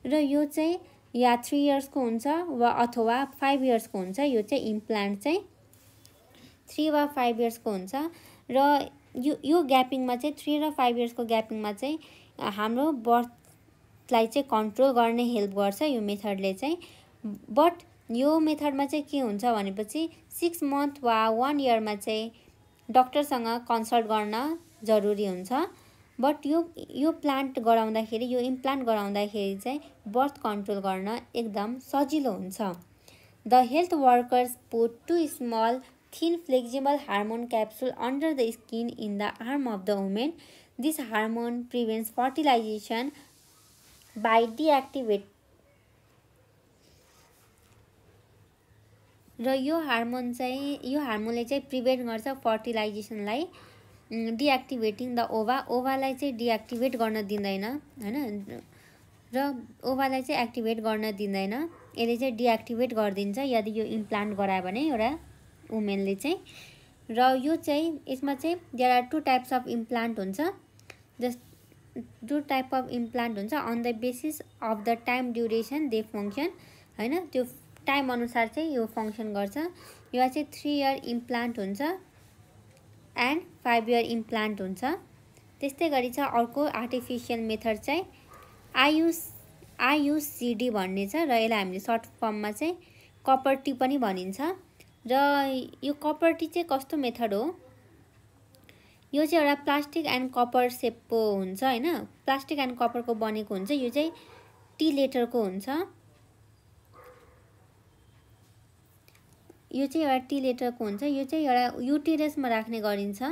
र यो चाहिँ या 3 इयर्स को हुन्छ वा अथवा 5 इयर्स को हुन्छ. यो चाहिँ इम्प्लान्ट चाहिँ 3 वा 5 इयर्स को हुन्छ र यो ग्यापिङमा चाहिँ 3 र 5 इयर्स को ग्यापिङमा चाहिँ हाम्रो बर्थलाई चाहिँ कन्ट्रोल गर्ने हेल्प गर्छ यो मेथडले चाहिँ. बट यो मेथडमा चाहिँ के हुन्छ भनेपछि 6 मन्थ वा 1 इयरमा चाहिँ डाक्टरसँग कन्सल्ट गर्न जरुरी हुन्छ. बट यो प्लान्ट गराउँदाखेरि यो इम्प्लान्ट गराउँदाखेरि चाहिँ बर्थ कन्ट्रोल गर्न एकदम सजिलो हुन्छ. The health workers put two small thin flexible hormone capsule under the skin in the arm of the women. This hormone prevents fertilisation by deactivate र यो हार्मोनले चाहिँ प्रिभेन्ट गर्छ फर्टिलाइजेसनलाई डिएक्टिभेटिङ द ओभालाई चाहिँ डिएक्टिभेट गर्न दिँदैन हैन र ओभालाई चाहिँ एक्टिभेट गर्न दिँदैन यसले चाहिँ डिएक्टिभेट गर्दिन्छ यदि यो इम्प्लान्ट गरायो भने एउटा वुमेनले चाहिँ. र यो चाहिँ यसमा चाहिँ there are two types of implant हुन्छ on the basis of the time duration they function हैन त्यो टाइम अनुसार चाहिँ यो फंक्शन गर्छ. यो चाहिँ 3 इयर इम्प्लान्ट हुन्छ एन्ड 5 इयर इम्प्लान्ट हुन्छ. त्यस्तै गरी छ अर्को आर्टिफिशियल मेथड चाहिँ आईयूसीडी भन्ने छ र यसलाई हामीले सर्ट फर्ममा चाहिँ कपर टी पनि भनिन्छ र यो कपर टी चाहिँ कस्तो मेथड हो यो चाहिँ एउटा प्लास्टिक एन्ड कपर सेपको हुन्छ हैन प्लास्टिक एन्ड कपरको बनेको हुन्छ यो चाहिँ टी लेटरको हुन्छ यो चाहिँ एउटा टी लेटरको हुन्छ यो चाहिँ एउटा युटेरसमा राख्ने गरिन्छ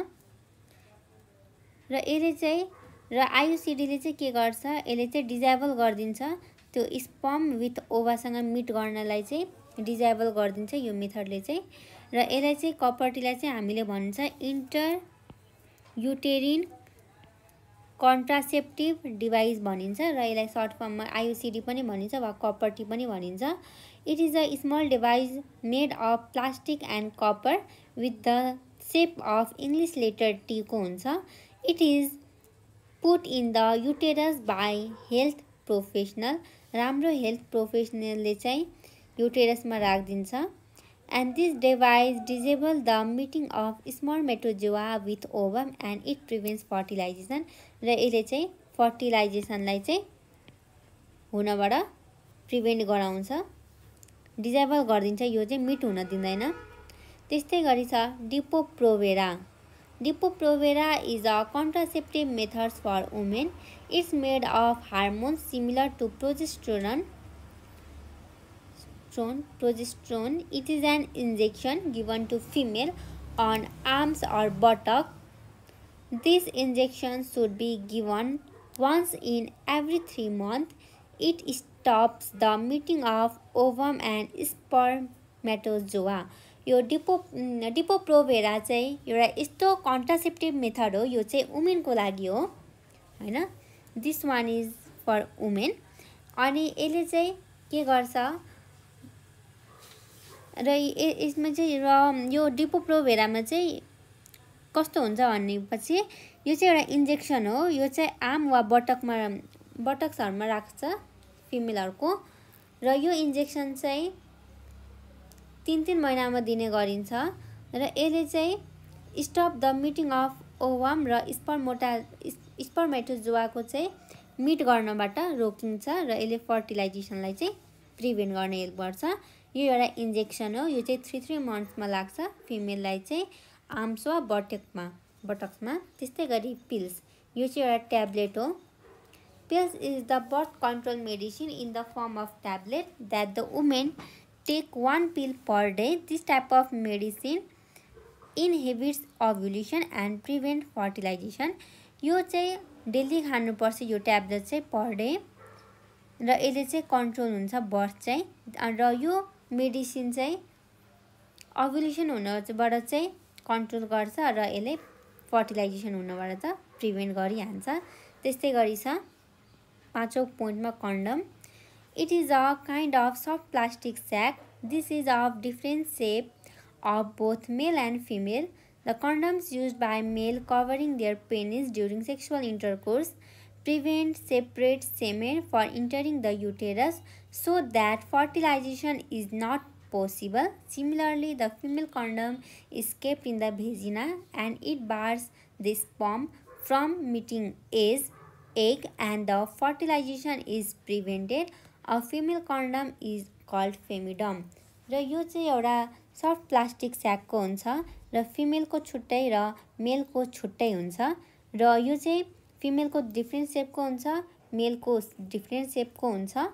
र यसले चाहिँ र आईयूसीडी ले चाहिँ के गर्छ यसले चाहिँ डिसेबल गर्दिन्छ त्यो स्पर्म विथ ओभासँग मिट गर्नलाई चाहिँ डिसेबल गर्दिन्छ यो मेथडले चाहिँ र यसलाई चाहिँ कपरटीलाई चाहिँ हामीले भन्छ इन्टर युटेरिन कन्ट्रासेप्टिभ डिभाइस भनिन्छ र यसलाई सर्ट फर्ममा आईयूसीडी पनि भनिन्छ वा कपरटी पनि भनिन्छ it is a small device made of plastic and copper with the shape of English letter T को हुन्छ it is put in the uterus by health professional राम्रो health professional ले चाहिँ uterus मा राखदिन्छ and this device disable the meeting of small metazoa with ovum and it prevents fertilization र यसले चाहिँ fertilization लाई चाहिँ हुनबाट prevent गराउँछ disable गर्दिन्छ यो चाहिँ meet हुन दिँदैन त्यस्तै गरी छ डिपोप्रोभेरा Depo-provera is a contraceptive method for women. It's made of hormones similar to progesterone. It is an injection given to female on arms or buttock. This injection should be given once in every 3 months. It stops the meeting of ovum and spermatozoa. यो डिपोप्रोभेरा चाहिँ एउटा यस्तो contraceptive method हो यो चाहिँ women को लागि हो हैन this one is for women अनि यसले चाहिँ के गर्छ र यसमा चाहिँ र यो डिपोप्रोभेरामा चाहिँ कस्तो हुन्छ भन्नेपछि यो चाहिँ एउटा इन्जेक्सन हो यो चाहिँ आर्म वा बटक्सहरुमा राख्छ फिमेलहरुको र यो इन्जेक्सन चाहिँ 3-3 महिनामा दिने गरिन्छ र यसले चाहिँ stop the meeting of ovum र स्पर्मेटोजोआको चाहिँ मिट गर्नबाट रोकिन्छ र यसले फर्टिलाइजेसनलाई चाहिँ प्रिभेन्ट गर्न हेल्प गर्छ यो एउटा इन्जेक्सन हो यो चाहिँ 3-3 मन्थ्समा लाग्छ फिमेललाई चाहिँ आर्म्स वा बटक्समा त्यस्तै गरी पिल्स यो चाहिँ एउटा ट्याब्लेट हो pills is the birth control medicine in the form of tablet that the women take one pill per day. This type of medicine inhibits ovulation and prevent fertilization. यो चाहिँ daily खानुपर्छ यो tablet चाहिँ per day र यसले चाहिँ control हुन्छ birth चाहिँ र यो medicine चाहिँ ओभ्युलेसन हुनबाट चाहिँ कन्ट्रोल गर्छ र यसले फर्टिलाइजेसन हुनबाट त प्रिभेन्ट गरिहाल्छ त्यस्तै गरी छ 5औं पोइन्टमा condom It is a kind of soft plastic sack. This is of different shape of both male and female. The condoms used by male covering their penis during sexual intercourse prevent separate semen from entering the uterus so that fertilization is not possible. Similarly, the female condom is kept in the vagina and it bars the sperm from meeting its egg and the fertilization is prevented. A female condom is called femidom. र यो चाहिँ एउटा soft plastic स्याकको हुन्छ र फिमेलको छुट्टै र मेलको छुट्टै हुन्छ र यो चाहिँ फिमेलको डिफ्रेन्ट सेपको हुन्छ मेलको डिफ्रेन्ट सेपको हुन्छ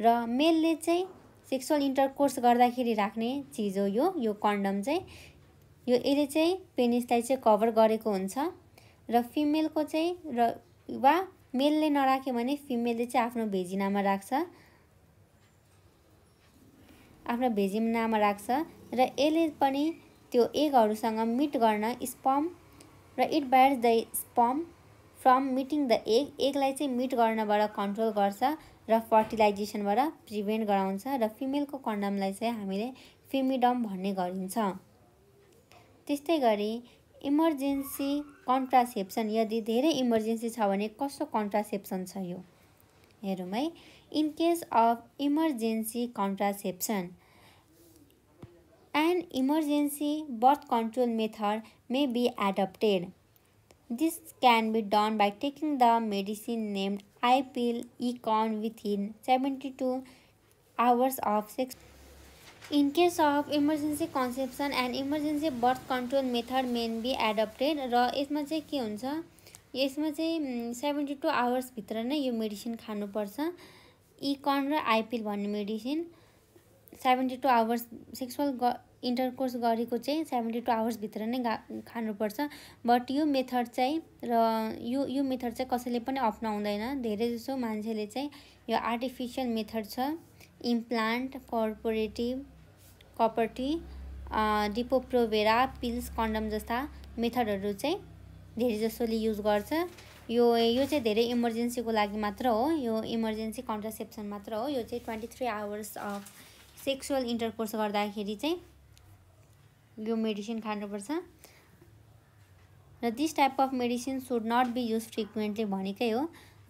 र मेलले चाहिँ सेक्सुअल इन्टरकोर्स गर्दाखेरि राख्ने चीज हो यो कन्डम चाहिँ यो यसले चाहिँ पेनिसलाई चाहिँ कभर गरेको हुन्छ र फिमेलको चाहिँ र वा मेलले नराखे भने फिमेलले चाहिँ आफ्नो भेजिनामा राख्छ र यसले पनि त्यो एगहरुसँग मिट गर्न स्पर्म र it bars the sperm from meeting the एगलाई चाहिँ मिट गर्नबाट कन्ट्रोल गर्छ र फर्टिलाइजेसनबाट प्रिभेन्ट गराउँछ र फिमेलको कन्डमलाई चाहिँ हामीले फेमिडम भन्ने गरिन्छ त्यस्तै गरी इमर्जेन्सी कन्ट्रासेप्सन यदि धेरै इमर्जेन्सी छ भने कस्तो कन्ट्रासेप्सन छ यो हेरौँ है in case of emergency contraception an emergency birth control method may be adapted this can be done by taking the medicine named I pill E con within 72 hours of sex In case of emergency conception, an emergency birth control method may be adopted. र यसमा चाहिँ के हुन्छ, यसमा चाहिँ 72 hours भित्र नै यो medicine खानुपर्छ। इकन र आइपिल भन्ने मेडिसिन 72 आवर्स, सेक्सुअल इन्टरकोर्स गरेको चाहिँ 72 आवर्स भित्र नै खानुपर्छ। बट यो मेथड चाहिँ र यो मेथड चाहिँ कसैले पनि अपनाउँदैन। धेरै जसो मान्छेले चाहिँ यो आर्टिफिशियल मेथड छ, इम्प्लान्ट, कर्पोरेटिभ कपर्टी, डिपोप्रोभेरा, पिल्स, कन्डम जस्ता मेथडहरू चाहिँ धेरै जसोले युज गर्छ। यो चाहिँ धेरै इमर्जेन्सीको लागि मात्र हो, यो इमर्जेन्सी कन्ट्रासेप्सन मात्र हो। यो चाहिँ 23 आवर्स अफ सेक्सुअल इन्टरकोर्स गर्दाखेरि चाहिँ यो मेडिसिन खानुपर्छ। र this type of medicine should not be use frequently भनेकै हो,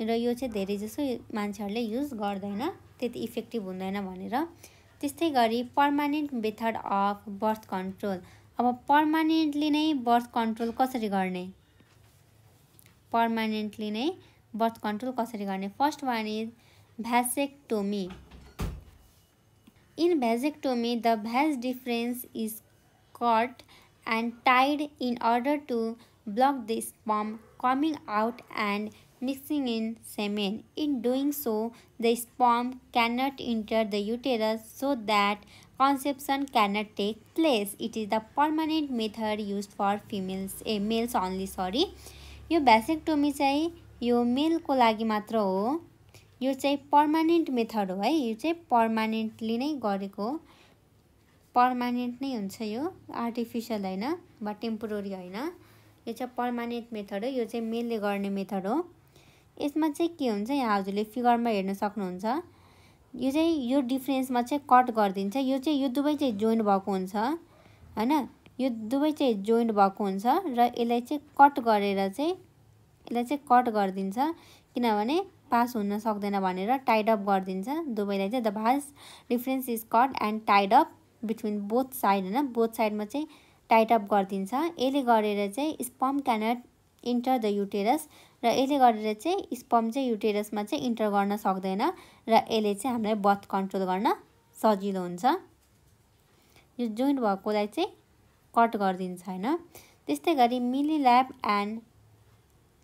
र यो चाहिँ धेरै जसो मान्छेहरूले युज गर्दैन, त्यति इफेक्टिभ हुँदैन भनेर। त्यस्तै गरी permanent method of birth control. अब पर्मानेन्टली नै बर्थ कन्ट्रोल कसरी गर्ने, पर्मानेन्टली नै बर्थ कन्ट्रोल कसरी गर्ने। First one is vasectomy. In vasectomy the vas difference is cut and tied in order to block the sperm coming out and mixing in semen. In doing so, the sperm cannot enter the uterus, so that conception cannot take place. It is the permanent method used for males only. Sorry, यो vasectomy चाहिँ यो mail को लागि मात्र हो, यो चाहिँ permanent method हो है, यो चाहिँ पर्मानेन्टली नै गरेको, पर्मानेन्ट नै हुन्छ, यो आर्टिफिसियल हैन वा टेम्पोररी हैन, यो चाहिँ पर्मानेन्ट मेथड हो, यो चाहिँ मेलले गर्ने मेथड हो। यसमा चाहिँ के हुन्छ, यहाँ हजुरले फिगरमा हेर्न सक्नुहुन्छ, यो चाहिँ यो डिफ्रेन्समा चाहिँ कट गरिदिन्छ। यो चाहिँ यो दुवै चाहिँ जोइन्ट भएको हुन्छ हैन, यो दुवै चाहिँ जोइन्ट भएको हुन्छ र यसलाई चाहिँ कट गरेर चाहिँ यसलाई चाहिँ कट गरिदिन्छ, किनभने पास हुन सक्दैन भनेर टाइड अप गरिदिन्छ दुवैलाई चाहिँ। The vast difference is cut and tied up between both side हैन, बोथ साइडमा चाहिँ टाइट अप गरिदिन्छ। यसले गरेर चाहिँ sperm cannot enter the uterus, र यसले गरेर चाहिँ स्पर्म चाहिँ युटेरसमा चाहिँ इन्टर गर्न सक्दैन, र यसले चाहिँ हामीलाई बर्थ कन्ट्रोल गर्न सजिलो हुन्छ। यो जोइन्ट भएकोलाई चाहिँ कट गरिदिन्छ हैन। त्यस्तै गरी मिलिल्याप एन्ड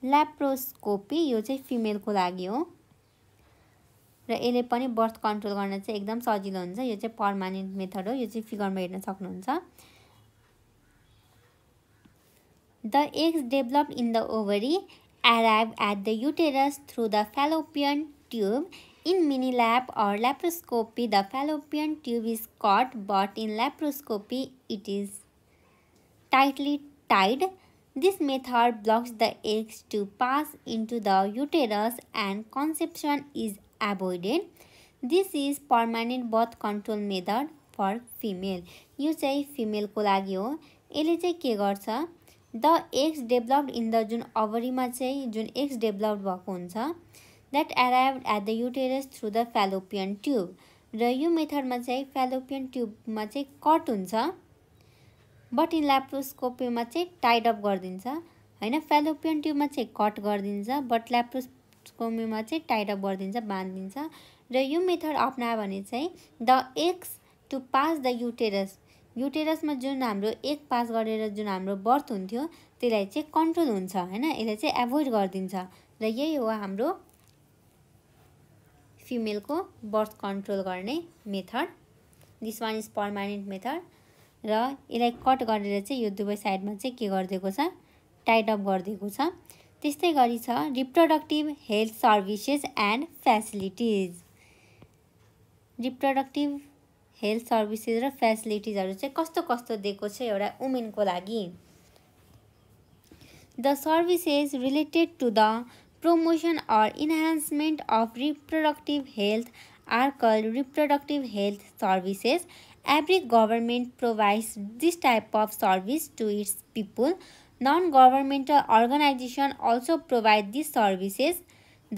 ल्याप्रोस्कोपी, यो चाहिँ फिमेलको लागि हो, र यसले पनि बर्थ कन्ट्रोल गर्न चाहिँ एकदम सजिलो हुन्छ। यो चाहिँ पर्मानेन्ट मेथड हो, यो चाहिँ फिगरमा हेर्न सक्नुहुन्छ। The eggs developed in the ovary arrive at the uterus through the fallopian tube. In minilap or laparoscopy, the fallopian tube is cut, but in laparoscopy, it is tightly tied. This method blocks the eggs to pass into the uterus and conception is avoided. This is permanent birth control method for female. यो चाहिँ female को लागि हो। यसले चाहिँ के गर्छ, the eggs developed in the, जुन ओभरीमा चाहिँ जुन एक्स डेभलप्ड भएको हुन्छ, that arrive at the uterus through the fallopian tube, र यो मेथडमा चाहिँ फ्यालोपियन ट्युबमा चाहिँ कट हुन्छ, बट इन ल्याप्रोस्कोपीमा चाहिँ टाइड अप गरिदिन्छ हैन। फ्यालोपियन ट्युबमा चाहिँ कट गरिदिन्छ, बट ल्याप्रोस्कोपीमा चाहिँ टाइड अप गरिदिन्छ, बाँधिदिन्छ। र यो मेथड अपनायो भने चाहिँ the eggs to pass the uterus, युटेरसमा जुन हाम्रो एक पास गरेर जुन हाम्रो बर्थ हुन्थ्यो त्यसलाई चाहिँ कन्ट्रोल हुन्छ हैन, यसले चाहिँ एभोइड गरिदिन्छ। र यही हो हाम्रो फिमेलको बर्थ कन्ट्रोल गर्ने method. This one is permanent method, र यसलाई कट गरेर चाहिँ यो दुवै साइडमा चाहिँ के गरिदिएको छ, टाइट अप गरिदिएको छ। त्यस्तै गरी छ reproductive health services and facilities. Reproductive health services र फेसिलिटिजहरु चाहिँ कस्तो कस्तो दिएको छ एउटा वुमेनको लागि। The services related to the promotion or enhancement of reproductive health are called reproductive health services. Every government provides this type of service to its people. Non governmental organisation also provide this services.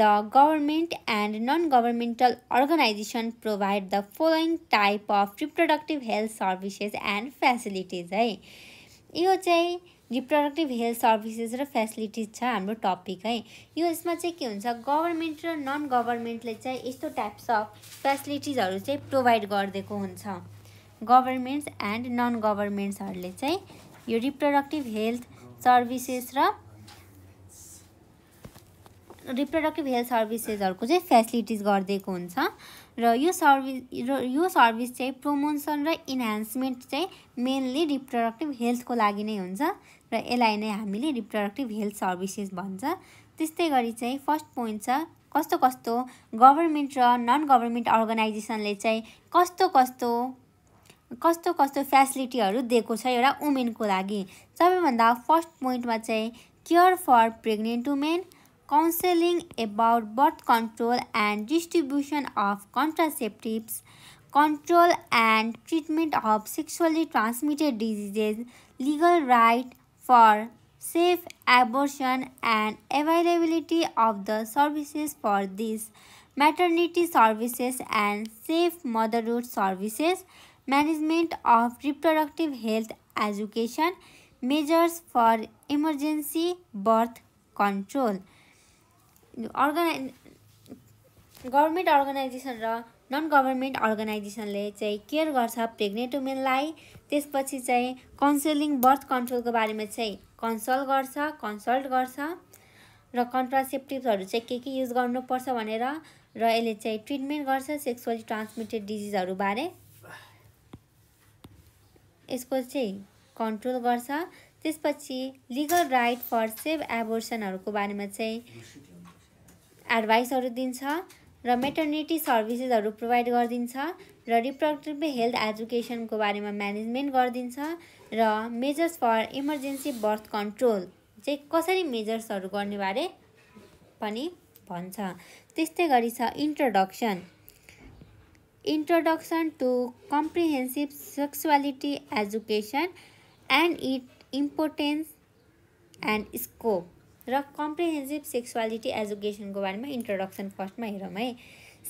The government and non-governmental organization provide the following type of reproductive health services and facilities. है यो चाहिँ reproductive health services र facilities छ हाम्रो topic है। यो यसमा चाहिँ के हुन्छ, गभर्मेन्ट र नन गभर्मेन्टले चाहिँ यस्तो टाइप्स अफ फेसिलिटिजहरू चाहिँ प्रोभाइड गरिदिएको हुन्छ। गभर्नमेन्ट्स एंड नन गभर्नमेन्ट्सहरुले यो रिप्रोडक्टिभ हेल्थ सर्भिसेस र रिप्रोडक्टिभ हेल्थ सर्भिसेसहरुको फ्यासिलिटिज गरिदिएको हुन्छ र यो सर्भिस प्रमोसन र इन्हान्समेन्ट मेनली रिप्रोडक्टिभ हेल्थ को लागि नै हुन्छ र यसलाई नै हामीले रिप्रोडक्टिभ हेल्थ सर्भिसेस भन्छ। त्यस्तै गरी फर्स्ट पोइन्ट छ कस्तो कस्तो गभर्नमेन्ट र नन गभर्नमेन्ट अर्गनाइजेसनले कस्तो कस्तो कस्तो कस्तो फ्यासिलिटीहरु दिएको छ एउटा वुमेनको लागि। सबैभन्दा फर्स्ट पोइन्टमा care for pregnant women, counseling about birth control and distribution of contraceptives, control and treatment of sexually transmitted diseases, legal right for safe abortion and availability of the services for this, maternity services and safe motherhood services, management of reproductive health education, measures for emergency birth control। Government organisation र non government अर्गनाइजेसनले care गर्छ pregnant वुमेनलाई, त्यसपछि counselling birth कन्ट्रोलको बारेमा consult गर्छ र कन्ट्रासेप्टिभ्सहरु के use गर्नुपर्छ भनेर र यसले ट्रिटमेन्ट गर्छ सेक्सुअली ट्रान्समिटेड डिजिजहरु बारे यसको कन्ट्रोल गर्छ। त्यसपछि लिगल राइट फर सेफ एबोर्सनहरुको बारेमा एडभाइसहरु दिन्छ र मेटर्निटी सर्भिसेसहरु प्रोवाइड गर्दिन्छ र रिप्रोडक्टिभ हेल्थ एजुकेसनको बारेमा म्यानेजमेन्ट गर्दिन्छ र measures for emergency birth control कसरी मेजर्सहरु गर्ने बारे पनि भन्छ। त्यस्तै गरी छ introduction to comprehensive sexuality education and it importance and scope र कम्प्रिहेन्सिभ सेक्सुअलिटी एजुकेशन को बारे में इंट्रोडक्शन फर्स्ट में हेरौं है।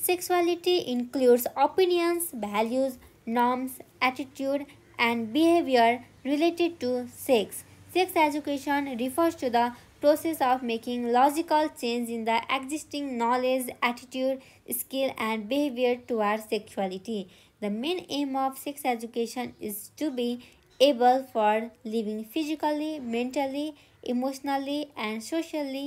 Sexuality includes opinions, values, norms, attitude and behaviour related to sex. Sex education refers to the process of making logical change in the existing knowledge, attitude, skill and behaviour toward sexuality. The main aim of sex education is to be able for living physically, mentally, emotionally and socially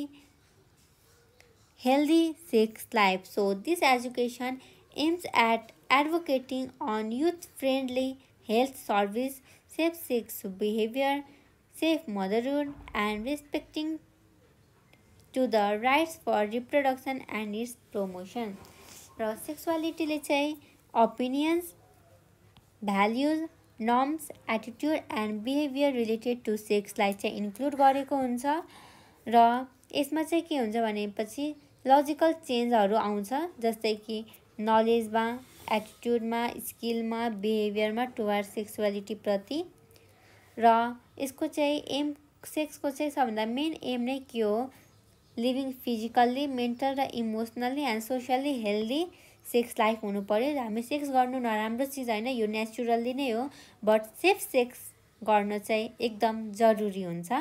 healthy sex life. So this education aims at advocating on youth friendly health service, safe sex behavior, safe motherhood and respecting to the rights for reproduction and its promotion. र sexuality ले opinions, values, norms, attitude and behaviour related to sex लाई include गरेको हुन्छ र यसमा के हुन्छ भनेपछि logical चेन्जहरु आउँछ जस्तै कि नलेज में, एटीट्यूड में, स्किल में, बिहेवियर में टुवर्ड्स सेक्सुअलिटी प्रति। र यसको एम सेक्स को सबभन्दा मेन एम नै के हो लिविंग फिजिकल्ली, मेन्टल र emotionally and socially healthy sex life हुनु पर्यो। हामी सेक्स गर्नु नराम्रो चीज हैन, यो नेचुरली नै हो, बट सेफ सेक्स गर्न एकदम जरुरी हुन्छ।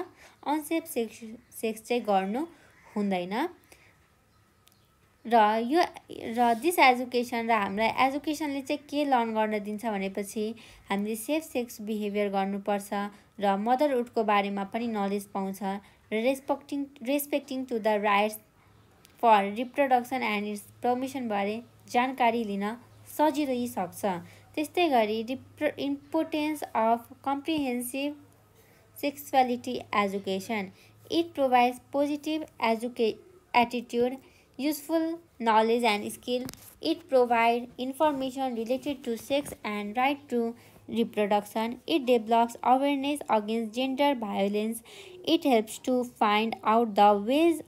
अनसेफ सेक्स गर्नु हुँदैन र यो र दिस एजुकेसन र हामीलाई एजुकेसनले के लर्न गर्न दिन्छ भनेपछि हामीले सेफ सेक्स बिहेवियर गर्नुपर्छ र मदरहुडको बारेमा पनि नलेज पाउँछ र respecting to the rights for reproduction and its promotion बारे जानकारी लिन सजिलै सक्छ। त्यस्तै गरी importance of comprehensive sexuality education. It provides positive attitude, Useful knowledge and skill. It provides information related to sex and right to reproduction. It develops awareness against gender violence. It helps to find out the ways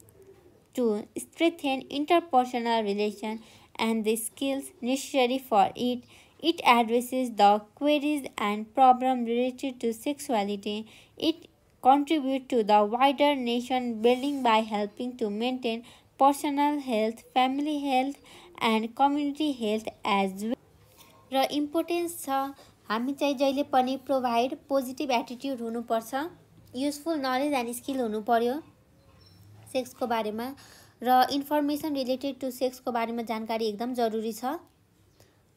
to strengthen interpersonal relations and the skills necessary for it. It addresses the queries and problems related to sexuality. It contributes to the wider nation building by helping to maintain personal health, family health and community health as well. र importance छ हामी जहिले पनि provide positive attitude हुनुपर्छ, useful knowledge and skill हुनुपर्यो sex को बारेमा र इन्फर्मेसन रिलेटेड टू सेक्स को बारे में जानकारी एकदम जरूरी छ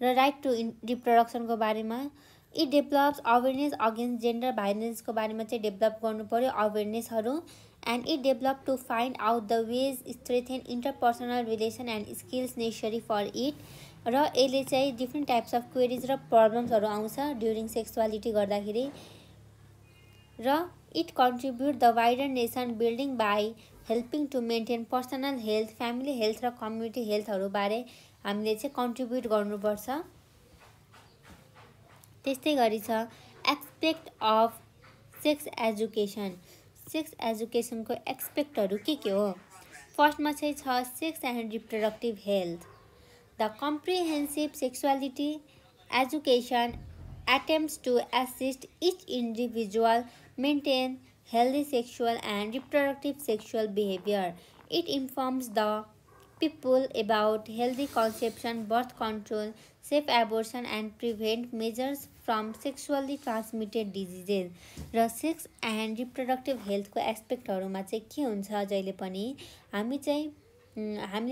र राइट टू रिप्रोडक्सन को बारे में It develops awareness against gender violence को बारे में चाहिँ डेभलप गर्नु पर्यो अवेयरनेसहरु and it developed to find out the ways strengthen interpersonal relation and skills necessary for it र यसले चाहिँ different types of queries raw problems हरु आउँछ during sexuality गर्दाखेरि र it contribute the wider nation building by helping to maintain personal health, family health raw community health हरु बारे हामीले चाहिँ contribute गर्नुपर्छ त्यस्तै गरी छ aspect of sex education को aspect हरु के हो फर्स्ट मा चाहिँ छ sex and reproductive health the comprehensive sexuality education attempts to assist each individual maintain healthy sexual and reproductive sexual behavior it informs the people about healthy conception birth control safe abortion and prevent measures from sexually transmitted diseases raw sex and reproductive health को एस्पेक्टहरुमा चाहिँ के हुन्छ जहिले पनि हामीले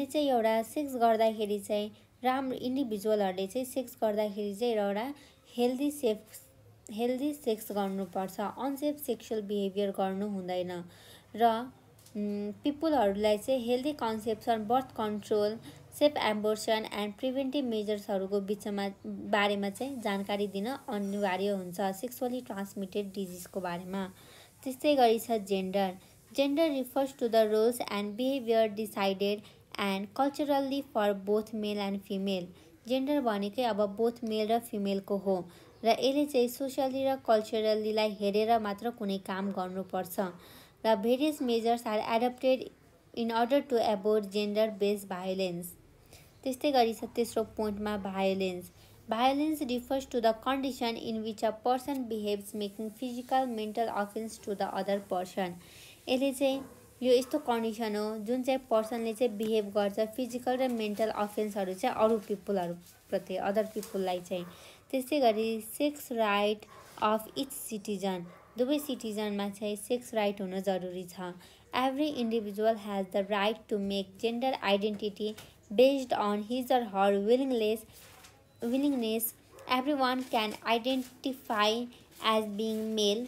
चाहिँ एउटा sex गर्दाखेरि चाहिँ राम्रो इन्डिभिजुअलहरुले चाहिँ सेक्स गर्दाखेरि चाहिँ एउटा हेल्दी सेक्स गर्नुपर्छ अनसेफ सेक्सुअल बिहेभियर गर्नु हुँदैन र पिपुलहरुलाई चाहिँ healthy conception birth control safe abortion and preventive मेजर्सहरुको बिचमा बारेमा चाहिँ जानकारी दिन अनिवार्य हुन्छ सेक्सुअली ट्रान्समिटेड डिजीजको बारेमा त्यस्तै गरी छ gender gender refers to the roles and behaviour decided and culturally for both male and female gender भनेकै अब बोथ मेल र फिमेलको हो र यसले चाहिँ सोशली र कल्चरलीलाई हेरेर मात्र कुनै काम गर्नुपर्छ The various measures are adopted in order to avoid gender-based violence. त्यस्तै गरी छ तेस्रो पोइन्टमा violence. Violence refers to the condition in which a person behaves making physical, mental offense to the other person. यसले चाहिँ यो यस्तो कन्डिसन हो जुन चाहिँ पर्सनले चाहिँ बिहेभ गर्छ फिजिकल र मेन्टल अफेन्सहरु चाहिँ अरू पिपुलहरु प्रति अदर पिपुललाई चाहिँ त्यस्तै गरी sex right of each citizen दुवै सिटिजनमा चाहिँ सेक्स राइट हुन जरुरी छ every individual has the right to make gender identity based on his or her willingness everyone can identify as being male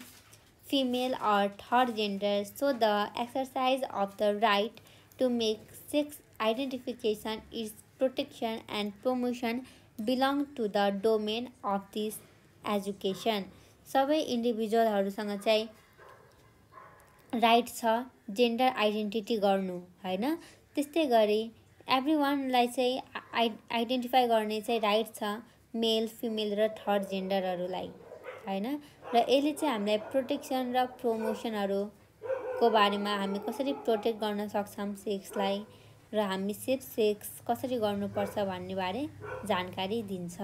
female or third gender so the exercise of the right to make sex identification is protection and promotion belong to the domain of this education सबै इन्डिभिजुअलहरुसँग चाहिँ right छ gender identity गर्नु हैन त्यस्तै गरी एभ्रीवनलाई चाहिँ identify गर्ने चाहिँ राइट छ मेल फिमेल र थर्ड जेन्डरहरुलाई हैन र यसले चाहिँ हामीलाई प्रोटेक्सन र प्रमोसनहरु को बारेमा हामी कसरी प्रोटेक्ट गर्न सक्छौं सेक्सलाई र हामी सेफ सेक्स कसरी गर्नुपर्छ भन्ने बारे जानकारी दिन्छ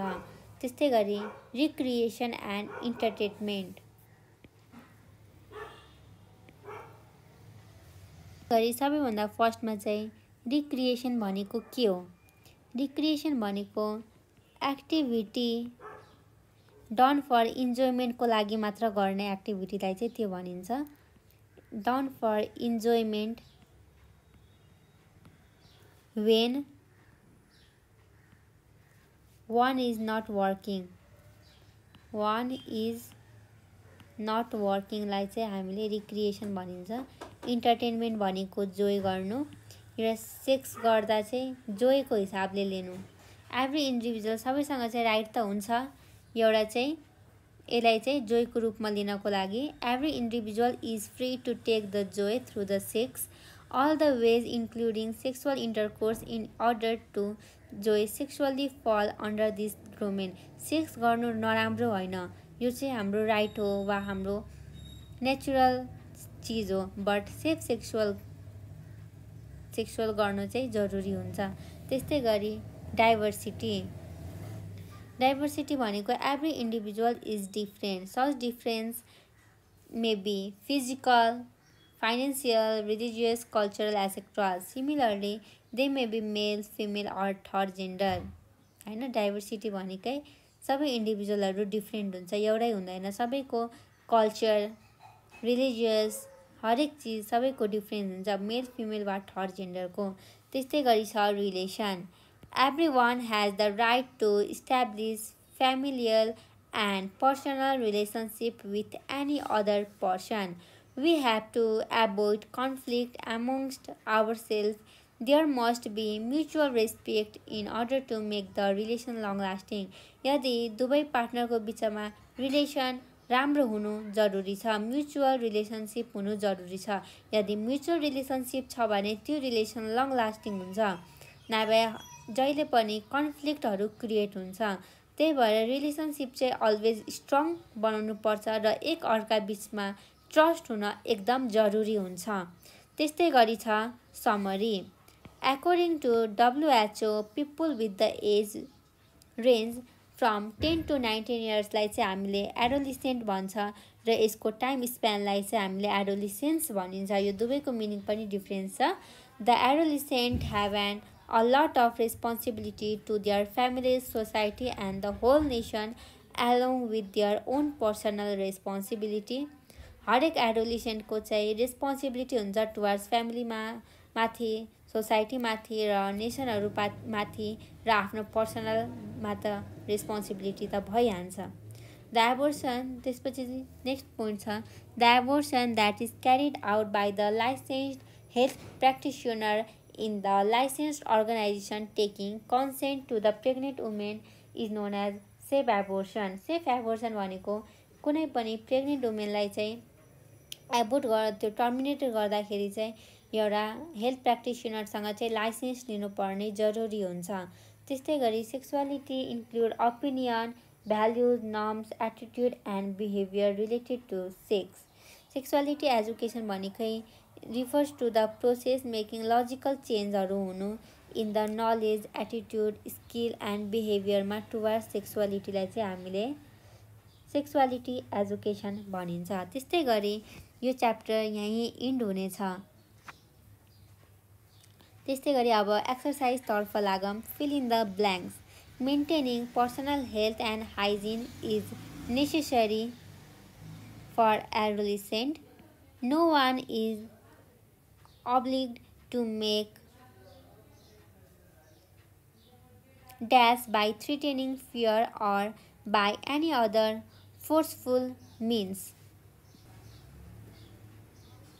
त्यस्तै गरी रिक्रिएसन एन्ड इन्टरटेनमेन्ट गरी सबैभन्दा फर्स्टमा चाहिँ रिक्रिएसन भनेको के हो रिक्रिएसन भनेको एक्टिभिटी डन फर इन्जोयमेन्टको लागि मात्र गर्ने एक्टिभिटीलाई चाहिँ त्यो भनिन्छ done for enjoyment when one is not working लाई चाहिँ हामीले रिक्रिएसन भनिन्छ इन्टरटेनमेन्ट भनेको जोय गर्नु र सेक्स गर्दा चाहिँ जोयको हिसाबले लिनु एभ्री इन्डिभिजुअल सबैसँग चाहिँ राइट त हुन्छ एउटा चाहिँ यसलाई चाहिँ जोयको रूपमा लिनको लागि every individual is free to take the joy through the sex all the ways including sexual intercourse in order to joy sexually fall under this domain sex गर्नु नराम्रो हैन यो चाहिँ हाम्रो राइट हो वा हाम्रो नेचुरल चीज हो बट सेफ सेक्सुअल गर्नु चाहिँ जरुरी हुन्छ त्यस्तै गरी डाइभर्सिटी भनेको every individual is different such difference may be physical financial, religious, cultural, etc. Similarly, they may be male, female, or third gender. हैन डाइभर्सिटी भनेकै सबै इन्डिभिजुअलहरु डिफरेन्ट हुन्छ एउटै हुँदैन सबैको कल्चर रिलिजियस हरेक चीज सबैको डिफरेन्ट हुन्छ मेल फिमेल वा थर्ड जेन्डरको त्यस्तै गरी छ relation everyone has the right to establish familial and personal relationship with any other person. We have to avoid conflict amongst ourselves. There must be mutual respect in order to make the relation long lasting. यदि दुवै पार्टनरको बीचमा relation राम्रो हुनु जरुरी छ, mutual relationship हुनु जरुरी छ। यदि म्युचुअल रिलेशनशिप छ भने त्यो रिलेसन लङ लास्टिङ हुन्छ, नभए जहिले पनि कन्फ्लिक्टहरु क्रिएट हुन्छ। त्यही भएर रिलेशनशिप चाहिँ अलवेज स्ट्रङ बनाउनु पर्छ र एक अर्का बीचमा ट्रस्ट हुन एकदम जरुरी हुन्छ। त्यस्तै गरी छ summary. According to WHO, people with the age range from 10 to 19 years लाई चाहिँ हामीले एडोलिसेन्ट भन्छ र यसको टाइम स्प्यान लाई चाहिँ हामीले एडोलिसेन्स भनिन्छ। यो दुवैको मिनिङ पनि डिफरेन्स छ। The adolescent have an a lot of responsibility to their families, society and the whole nation, along with their own personal responsibility. हरेक एडोलिसेन्ट को चाहिँ रेस्पोन्सिबिलिटी हुन्छ टुवर्ड्स फ्यामिलीमा माथि, सोसाइटी माथि र नेसनहरु माथि र आफ्नो पर्सनल मात्र रेस्पोन्सिबिलिटी त भइहाल्छ। द एबोर्सन, त्यसपछि नेक्स्ट पोइन्ट छ the abortion that is carried out by the licensed health practitioner in the licensed organization taking consent to the pregnant woman is known as safe abortion. Safe abortion भनेको कुनै पनि pregnant वुमेनलाई चाहिँ abort त्यो terminate गर्दाखेरि चाहिँ एउटा health प्र्याक्टिसनरसँग चाहिँ licence लिनुपर्ने जरुरी हुन्छ। त्यस्तै गरी sexuality include opinion, values, norms, attitude and behaviour related to sex. Sexuality education भनेकै refers to the process making logical change in the knowledge, attitude, skill and behavior मा towards sexuality लाई चाहिँ हामीले sexuality education भनिन्छ। त्यस्तै गरी यो chapter यही इन्ड हुनेछ। त्यस्तै गरी अब एक्सरसाइज तर्फ लागम। Fill in the blanks. Maintaining personal health and hygiene is necessary for adolescent. No one is obliged to make dash by threatening, fear or by any other forceful means.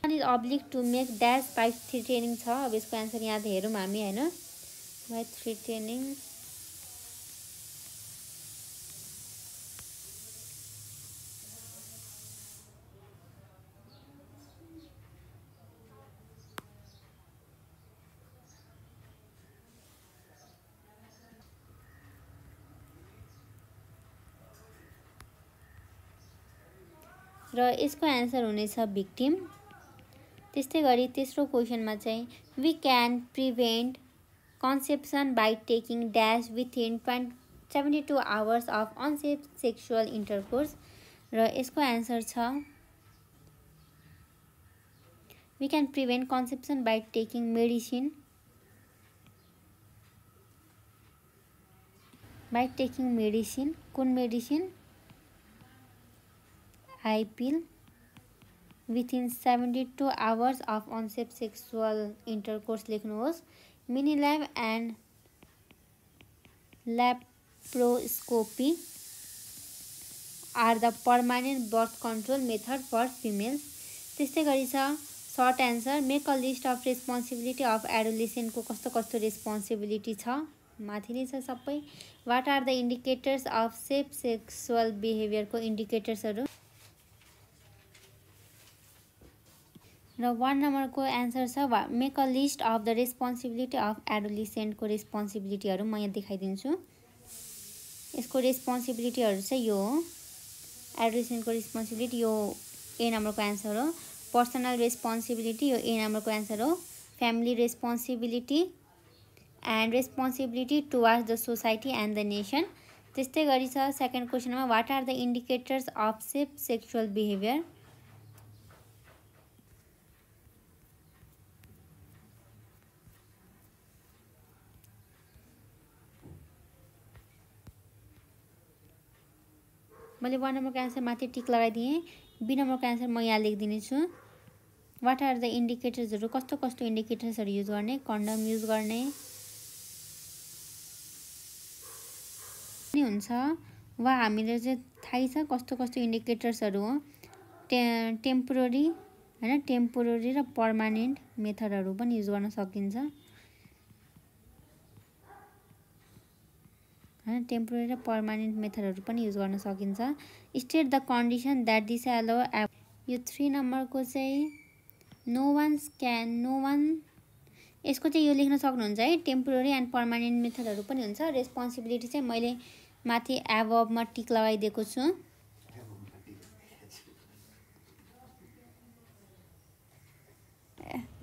One is obliged to make dash by threatening छ। अब यसको answer यहाँ हेरौँ हामी हैन, by threatening र यसको answer हुनेछ victim. त्यस्तै गरी तेस्रो क्वेशनमा चाहिँ we can prevent conception by taking dash within 72 hours of unsafe sexual intercourse. र यसको आन्सर छ we can prevent conception by taking medicine कुन medicine I pill within 72 hours of unsafe sexual intercourse लेख्नुहोस्। Mini lab and laparoscopy are the permanent birth control method for females. त्यस्तै गरी छ short answer make a list of responsibility of adolescent को कस्तो कस्तो responsibility छ माथि नै छ सबै। What are the indicators of safe sexual behaviour को इंडिकेटर्सहरु र 1 नम्बर को आन्सर छ make a list of the responsibility of adolescent को रेस्पोन्सिबिलिटीहरु म यहाँ देखाइदिन्छु। यसको रेस्पोन्सिबिलिटीहरु चाहिँ यो हो, एडोलिसेन्ट को रेस्पोन्सिबिलिटी यो ए नम्बर को आन्सर हो। पर्सनल रेस्पोन्सिबिलिटी यो ए नम्बर को आन्सर हो। Family responsibility and responsibility towards the society and the nation. त्यस्तै गरी छ सेकेन्ड क्वेशनमा what are the indicators of safe sexual behaviour. मैले 1 नम्बर को आन्सर माथि टिक लगाइदिएँ। बी नम्बर को आन्सर म यहाँ लेखिदिने छु वाट आर द इन्डिकेटर्सहरु कस्तो कस्तो इन्डिकेटर्सहरु युज गर्ने कन्डम युज गर्ने नि हुन्छ। वा हामीले चाहिँ थाहै छ कस्तो कस्तो इन्डिकेटर्सहरु हो टेम्पोररी हैन टेम्पोररी र पर्मानेन्ट मेथडहरु पनि युज गर्न सकिन्छ हैन टेम्पोररी र पर्मानेन्ट मेथडहरु पनि युज गर्न सकिन्छ state the condition that this allow यो 3 नम्बरको चाहिँ नो वन यसको चाहिँ यो लेख्न सक्नुहुन्छ है टेम्पोररी एन्ड पर्मानेन्ट मेथडहरु पनि हुन्छ रेस्पोन्सिबिलिटी चाहिँ मैले माथि एबभ मा टिक लगाइदिएको छु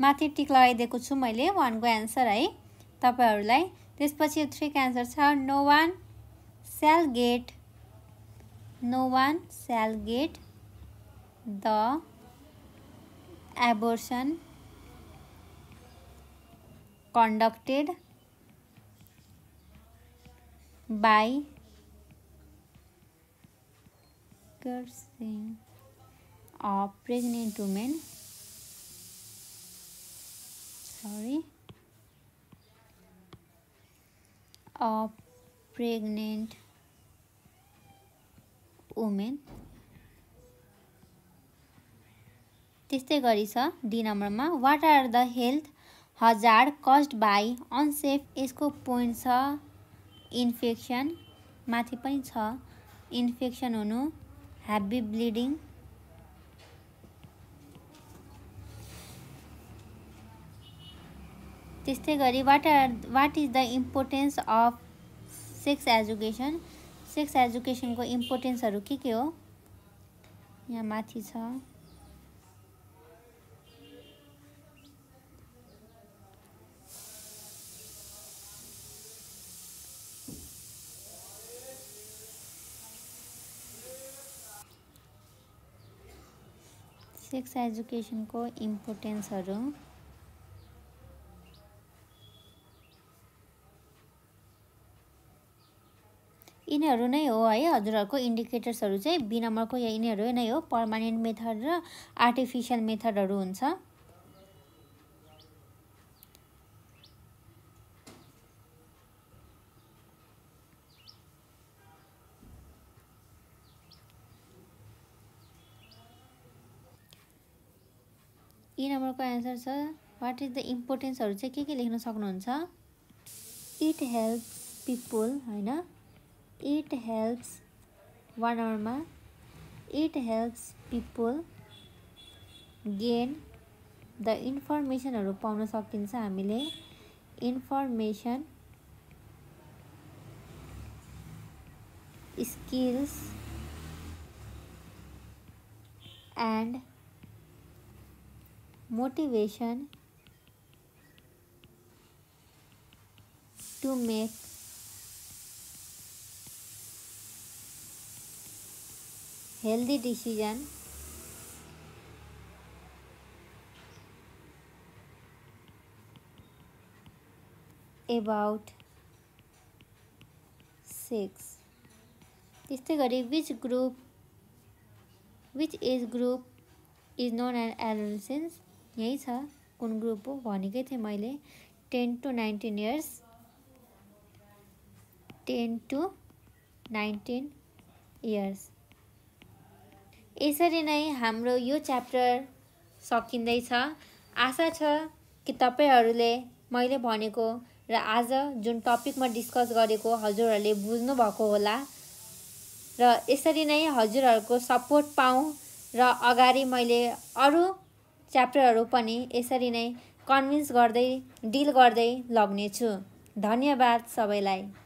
माथि टिक लगाइदिएको छु मैले 1 को आन्सर है तपाईहरुलाई त्यसपछि यो 3 को आन्सर छ no one shall get the abortion conducted by cursing of pregnant women त्यस्तै गरी छ डी नम्बरमा what are the health hazard caused by unsafe यसको पोइन्ट छ इन्फेक्सन माथि पनि छ इन्फेक्सन हुनु हेभी ब्लिडिङ त्यस्तै गरी what is the importance of sex education को इम्पोर्टेन्सहरु के हो यहाँ माथि छ सेक्स एजुकेशन को इम्पोर्टेन्स यिनीहरु नै हो है हजुरहरुको इंडिकेटर्स बी नम्बर को यिनीहरु नै हो पर्मानेंट मेथड र आर्टिफिशियल मेथडहरु हुन्छ यी नम्बरको आन्सर छ व्हाट इज द इम्पोर्टेन्स के लेख्न सक्नुहुन्छ इट हेल्प्स पीपल हैन इट हेल्प्स वन नम्बरमा it helps people gain the इन्फर्मेसनहरु पाउन सकिन्छ हामीले information skills and motivation to make healthy decision about sex त्यस्तै गरी which age group is known as adolescence यही छ कुन ग्रुप हो भनेकै थिए मैले 10 to 19 years 10 to 19 years यसरी नै हाम्रो यो च्याप्टर सकिँदै छ आशा छ कि तपाईहरुले मैले भनेको र आज जुन टपिकमा डिस्कस गरेको हजुरहरुले बुझ्नु भएको होला र यसरी नै हजुरहरुको सपोर्ट पाऊँ र अगाडि मैले अरु च्याप्टरहरु पनि यसरी नै कन्भिन्स गर्दै डील गर्दै लग्नेछु धन्यवाद सबैलाई